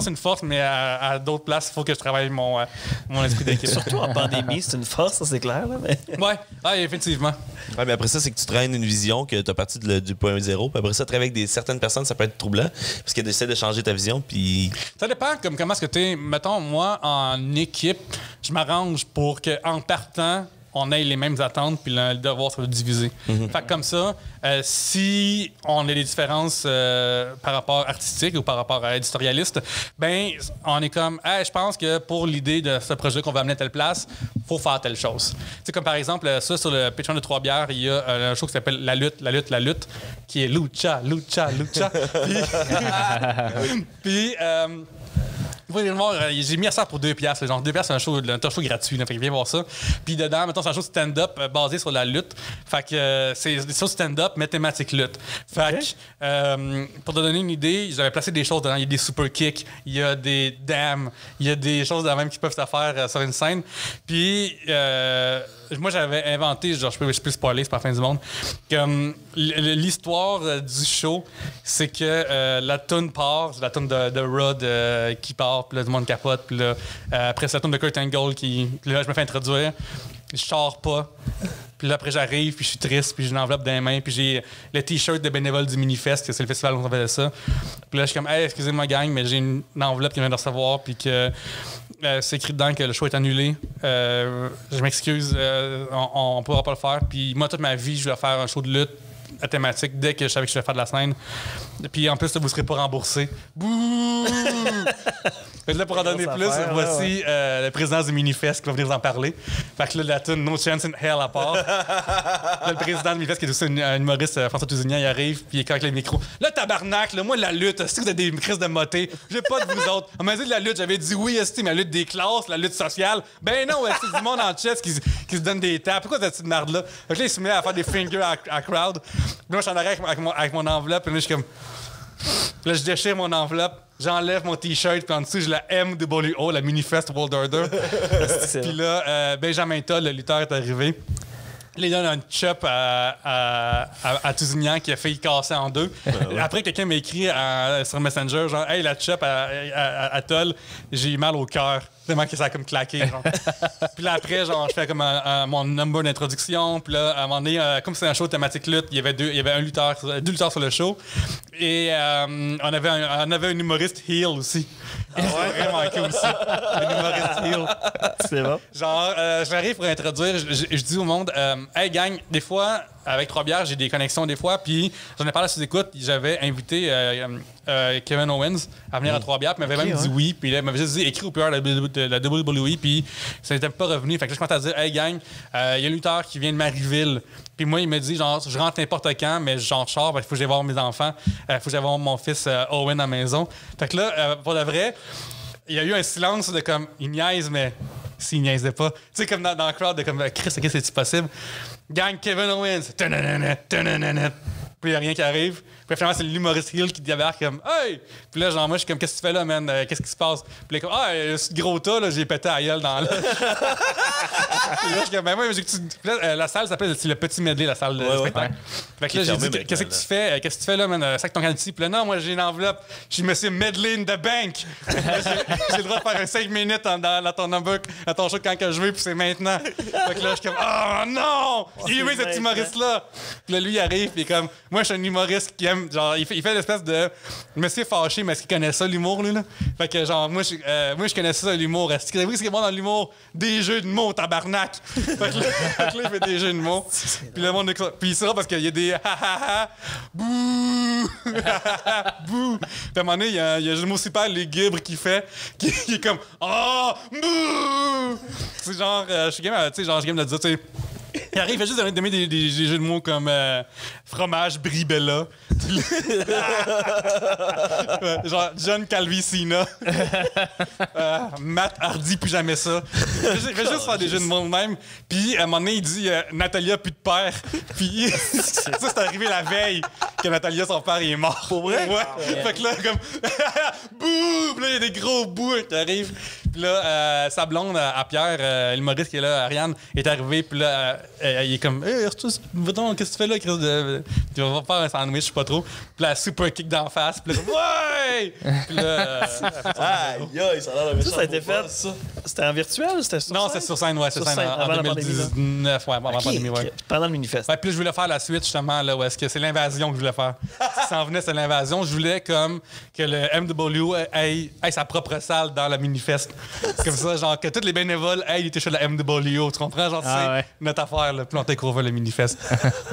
c'est une force, mais à, à d'autres places, il faut que je travaille mon, euh, mon esprit d'équipe. Surtout en pandémie, c'est une force, ça, c'est clair. Là, mais... ouais. ouais, effectivement. Ouais, mais après ça, c'est que tu traînes une vision que tu as parti de, du point zéro. Puis après ça, travailler avec des, certaines personnes, ça peut être troublant, parce qu'elles essaient de changer ta vision. Puis... Ça dépend comme, comment est-ce que tu es. Mettons, moi, en équipe, je m'arrange pour qu'en partant, on ait les mêmes attentes puis le devoir soit divisé. Mm-hmm. Fait que comme ça, euh, si on a des différences euh, par rapport artistique ou par rapport à éditorialiste, ben on est comme, hey, je pense que pour l'idée de ce projet qu'on va amener à telle place, faut faire telle chose. C'est comme par exemple ça sur le Patreon de Trois Bières, il y a euh, un show qui s'appelle La lutte, la lutte, la lutte, qui est Lucha, Lucha, Lucha. puis, puis euh, j'ai mis à ça pour deux piastres. Genre, deux piastres, c'est un show, un talk show gratuit. Là, fait que viens voir ça. Puis dedans, mettons, c'est un show stand-up euh, basé sur la lutte. Fait que euh, c'est des shows stand-up, mais thématique lutte. Fait okay. que, euh, pour te donner une idée, j'avais placé des choses dedans. Il y a des super kicks, il y a des dams, il y a des choses dedans même qui peuvent se faire euh, sur une scène. Puis, euh, moi, j'avais inventé, genre, je peux, je peux spoiler, c'est pas la fin du monde, que um, l'histoire euh, du show, c'est que euh, la toune part, la toune de, de Rod euh, qui part. Puis là, tout le monde capote. Puis là, euh, après, c'est la tourne de Kurt Angle qui. Là, je me fais introduire. Je sors pas. Puis là, après, j'arrive, puis je suis triste, puis j'ai une enveloppe dans les mains. Puis j'ai le T-shirt de bénévole du Minifest, que c'est le festival où on faisait ça. Puis là, je suis comme, hey, excusez-moi, gang, mais j'ai une enveloppe qui vient de recevoir, puis que euh, c'est écrit dedans que le show est annulé. Euh, je m'excuse, euh, on ne pourra pas le faire. Puis moi, toute ma vie, je voulais faire un show de lutte. La thématique dès que je savais que je devais faire de la scène. Puis en plus, là, vous ne serez pas remboursé. Bouh! Là, pour en donner plus, faire, voici ouais. euh, le président du Minifest qui va venir vous en parler. Fait que là, la tune No Chance in Hell à part. Là, le président du Minifest, qui est aussi un humoriste, euh, François Tousignan, il arrive, puis il est avec les micros. Là, tabarnak, là, moi, la lutte, si vous avez des crises de moté, j'ai pas de vous autres. On m'a dit de la lutte, j'avais dit oui, est-ce que la lutte des classes, la lutte sociale. Ben non, est-ce que du monde en chess qui, qui se donne des tapes. Pourquoi cette petite merde-là? Fait que là, il se met à faire des fingers à, à crowd. Puis moi, je suis en arrière avec, avec, mon, avec mon enveloppe, puis là, je suis comme. Là, je déchire mon enveloppe, j'enlève mon T-shirt, puis en dessous, j'ai la M W O, la Minifest World Order. Puis là, euh, Benjamin Toll, le lutteur, est arrivé. Là, il donne un chop à, à, à, à Tousignan qui a failli casser en deux. Ouais, ouais. Après, quelqu'un m'a écrit à, sur Messenger, genre, hey, la chop à, à, à, à Toll, j'ai mal au cœur. Tellement que ça a comme claqué. Genre. Puis là, après, genre, je fais comme un, un, mon number d'introduction. Puis là, à un moment donné, euh, comme c'est un show thématique lutte, il y avait deux, il y avait un lutteur, deux lutteurs sur le show. Et euh, on, avait un, on avait un humoriste heel aussi. Ah ouais? C'est vraiment cool aussi. Un humoriste heel. C'est bon. Genre, euh, j'arrive pour introduire, je, je, je dis au monde, euh, hey gang, des fois, avec Trois Bières, j'ai des connexions des fois. Puis j'en ai parlé à ses écoutes. J'avais invité euh, euh, Kevin Owens à venir oui. à Trois Bières. Puis il m'avait okay, même ouais. dit oui. Puis là, il m'avait juste dit écris au P R de la W W E. Puis ça n'était pas revenu. Fait que là, je commence à dire hey gang, il euh, y a un lutteur qui vient de Marieville. Puis moi, il me dit genre, je rentre n'importe quand, mais j'en sors. Il faut que j'aille voir mes enfants. Il euh, faut que j'aille voir mon fils euh, Owen à la maison. Fait que là, euh, pour de vrai, il y a eu un silence de comme il niaise, mais. S'il niaisait pas. Tu sais, comme dans, dans le crowd, de comme Chris, ok, c'est-tu possible? Gang Kevin Owens. Puis il n'y a rien qui arrive. Puis finalement, c'est l'humoriste Hill qui débarque comme hey! Puis là, genre, moi, je suis comme qu'est-ce que tu fais là, man? Qu'est-ce qui se passe? Puis là, comme ah, ce gros tas, là, j'ai pété à gueule dans la. Puis là, je suis comme ben moi, j'ai que tu. Puis là, la salle s'appelle le petit medley, la salle de ouais, spectacle. Ouais. Fait que là, j'ai dit qu'est-ce que tu fais? Qu'est-ce que tu fais là, man? Sac ton candy. Puis là, non, moi, j'ai une enveloppe. Je me suis medley in the bank. J'ai le droit de faire un cinq minutes dans ton numbuck, à ton show quand que je veux, puis c'est maintenant. Fait que là, je suis comme oh non! Il est cet humoriste-là. Puis là, lui, il arrive, puis comme. Moi, je suis un humoriste qui aime. Genre, il fait, il fait l'espèce de monsieur fâché, mais est-ce qu'il connaît ça, l'humour, lui, là? Fait que, genre, moi, je, euh, moi, je connais ça, l'humour. Est-ce qu'il est bon dans l'humour? Des jeux de mots, tabarnak! Fait que là, fait que là il fait des jeux de mots. Puis le monde est ça. Puis il sera parce qu'il y a des ha ha ha, bouh! Bouh! Puis à un moment donné, il y a, il y a le mot super lugubre qui fait, qui, qui est comme ah! Oh, bouh! C'est genre, euh, je suis game, tu sais, genre, je game de dire, tu sais. Il arrive, il fait juste de mettre des, des, des jeux de mots comme euh, fromage Bribella. euh, genre John Calvicina. euh, Matt Hardy, plus jamais ça. Il fait juste oh, faire des jeux de mots de même. Puis à un moment donné, il dit euh, Natalia, plus de père. Puis ça, c'est arrivé la veille que Natalia, son père, il est mort. Pour vrai? Ouais. Ah, ouais. Fait que là, comme. Bouh! Puis là, il y a des gros bouts qui arrivent. Puis là, euh, sa blonde à Pierre, euh, l'humoriste qui est là, Ariane, est arrivée. Puis là, euh, il est comme hey, « qu'est-ce que tu fais là, Chris? De... Tu vas faire un sandwich, je sais pas trop. » Puis là, super kick d'en face. Puis là, ouais! Puis là. Aïe, aïe, ça a l'air de ça, ça a été fait, ça. C'était en virtuel ou c'était sur scène? Non, c'était sur scène, ouais, sur scène, en, en deux mille dix-neuf, ouais, avant la pandémie, ouais. Pendant le Minifest. Puis là, je voulais faire la suite, justement, là, où est-ce que c'est l'invasion que je voulais faire. Si ça en venait, c'est l'invasion. Je voulais comme que le M W ait sa propre salle dans la Minifest. Comme ça, genre, que tous les bénévoles, hey, il était chez la M W O, tu comprends? Genre, ah, c'est ouais. notre affaire, là, puis on t'écrouvait le Minifest.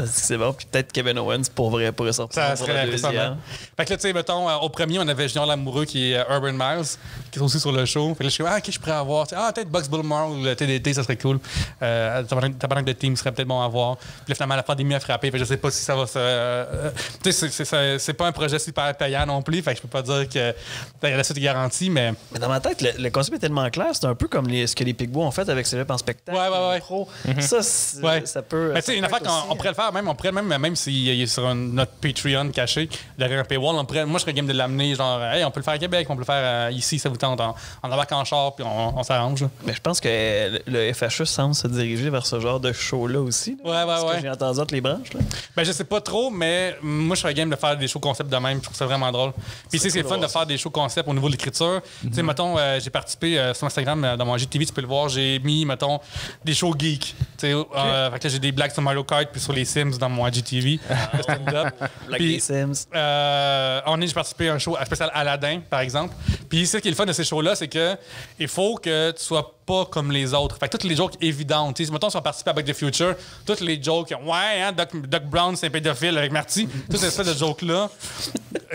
C'est bon, puis peut-être Kevin Owens pour vrai, pour ça. Ça serait impressionnant. Fait que là, tu sais, mettons, euh, au premier, on avait Junior Lamoureux qui est euh, Urban Miles, qui est aussi sur le show. Fait que là, je suis comme, ah, qui je pourrais avoir? T'sais, ah, peut-être Bugs Bullmore ou le T D T, ça serait cool. Euh, ta banque de team serait peut-être bon à voir. Puis là, finalement, la pandémie a frappé, fait que je sais pas si ça va se. Euh, tu sais, c'est pas un projet super payant non plus, fait que je peux pas dire que la suite est garantie, mais. Mais dans ma tête, le, le concept est tellement clair, c'est un peu comme les, ce que les Pigbois ont fait avec Cégep en spectacle. Ouais, ouais, ouais. Pro. Mm-hmm. Ça, ouais. Ça peut. Mais tu sais, une affaire qu'on pourrait le faire, même, on pourrait même, même s'il est sur un, notre Patreon caché, derrière un paywall, on pourrait, moi, je serais game de l'amener, genre, hey, on peut le faire à Québec, on peut le faire euh, ici, ça vous tente, on, on embarque en char, puis on, on s'arrange. Mais je pense que le F H E semble se diriger vers ce genre de show-là aussi. Là, ouais, ouais, ouais. Que j'ai entendu entre les branches, là. Ben, je sais pas trop, mais moi, je serais game de faire des shows concepts de même, je trouve ça vraiment drôle. Puis, tu sais, c'est fun de faire des shows concepts au niveau de l'écriture. Mm-hmm. Tu sais, mettons, euh, j'ai participé euh, sur Instagram euh, dans mon G T V, tu peux le voir, j'ai mis, mettons, des shows geeks. Okay. Euh, fait que j'ai des blagues sur Mario Kart puis sur les Sims dans mon G T V. Black Sims. Euh, on est, j'ai participé à un show spécial Aladdin, par exemple. Puis ce qui est le fun de ces shows-là, c'est que il faut que tu sois pas comme les autres. Fait que toutes les jokes évidentes. T'sais, mettons, si on participe à Back to the Future, toutes les jokes, ouais, hein, Doc, Doc Brown, c'est un pédophile avec Marty, toutes ces espèces de jokes-là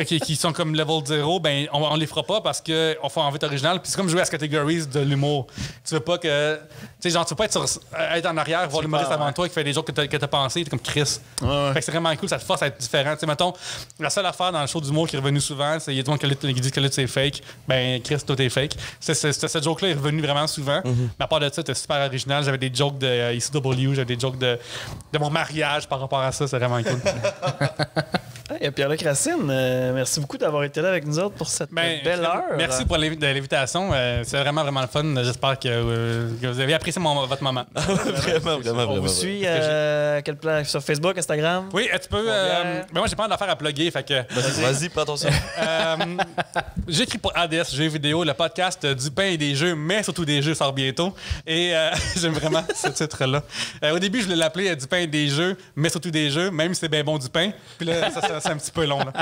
qui, qui sont comme level zéro, ben, on, on les fera pas parce qu'on fait en vite original. Puis c'est comme jouer à ce catégories de l'humour. Tu veux pas que. Tu sais, genre, tu veux pas être, sur, être en arrière, voir l'humoriste avant toi qui fait des jokes que t'as, que t'as pensé, t'es comme Chris. Ouais, ouais. Fait que c'est vraiment cool, ça te force à être différent. Tu sais, mettons, la seule affaire dans le show d'humour qui est revenue souvent, c'est il y a des gens qui disent que là, c'est fake. Ben, Chris, toi, t'es fake. C'est, c'est, c'est, ce joke-là est revenu vraiment souvent. Mm-hmm. Mais à part de ça, c'était super original. J'avais des jokes de euh, I C W, j'avais des jokes de, de mon mariage par rapport à ça. C'est vraiment cool. Hey, Pierre-Luc Racine, euh, merci beaucoup d'avoir été là avec nous autres pour cette ben, belle heure. Merci pour l'inv- de l'invitation. Euh, c'est vraiment, vraiment le fun. J'espère que, euh, que vous avez apprécié mon, votre moment. Vraiment, vraiment, vraiment. On vous suit euh, quel plan? Sur Facebook, Instagram? Oui, tu peux... Euh, ben moi, j'ai pas d'affaires à plugger, fait que... Vas-y, vas-y prends ton son. euh, J'écris pour A D S, jeux vidéo, le podcast du pain et des jeux, mais surtout des jeux, sort bientôt. Et euh, j'aime vraiment ce titre-là. Euh, au début, je voulais l'appeler euh, du pain et des jeux, mais surtout des jeux, même si c'est bien bon du pain. Puis là, ça, ça c'est un petit peu long. Là.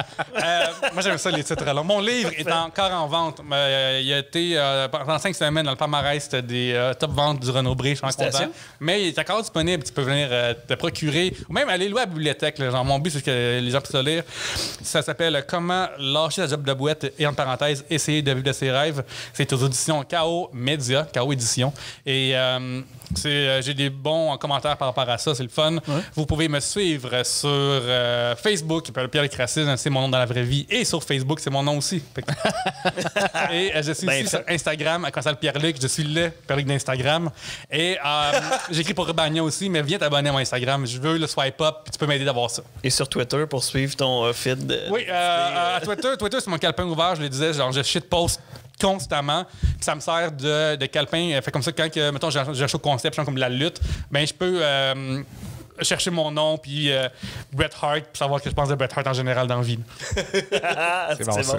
Euh, moi, j'aime ça, les titres longs. Mon livre est encore en vente. Euh, il a été euh, pendant cinq semaines dans le palmarès des euh, top ventes du Renaud-Bré. Je suis encore content. Mais il est encore disponible. Tu peux venir euh, te procurer ou même aller louer à la bibliothèque. Là. Genre, mon but, c'est que les gens puissent le lire. Ça s'appelle « Comment lâcher la job de boîte et, en parenthèse, essayer de vivre de ses rêves ». C'est aux éditions K O Média, K O Édition. Et... Euh, C'est, euh, j'ai des bons commentaires par rapport à ça, c'est le fun. Oui. Vous pouvez me suivre sur euh, Facebook, Pierre Pierre-Luc Racine, c'est mon nom dans la vraie vie. Et sur Facebook, c'est mon nom aussi. Que... et euh, je suis ben aussi fait. Sur Instagram, à Consal Pierre-Luc. Je suis le Pierre-Luc d'Instagram. Et euh, j'écris pour Urbania aussi, mais viens t'abonner à mon Instagram. Je veux le swipe up, puis tu peux m'aider d'avoir ça. Et sur Twitter, pour suivre ton euh, feed. De... Oui, euh, à Twitter, Twitter c'est mon calepin ouvert. Je le disais, genre, je shitpost constamment. Puis ça me sert de, de calepin. Fait comme ça, quand, que, mettons, j'ai un show concept, genre comme de la lutte, ben je peux... Euh, chercher mon nom, puis euh, Bret Hart, puis savoir ce que je pense de Bret Hart en général dans la vie. C'est bon, ça.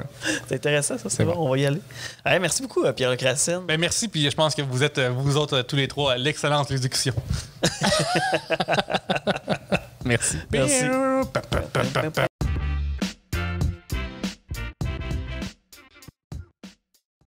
C'est intéressant, ça. C'est bon. bon, on va y aller. Allez, merci beaucoup, Pierre-Luc Racine. Ben, merci, puis je pense que vous êtes, vous autres, tous les trois, à l'excellente éducation. Merci. Merci.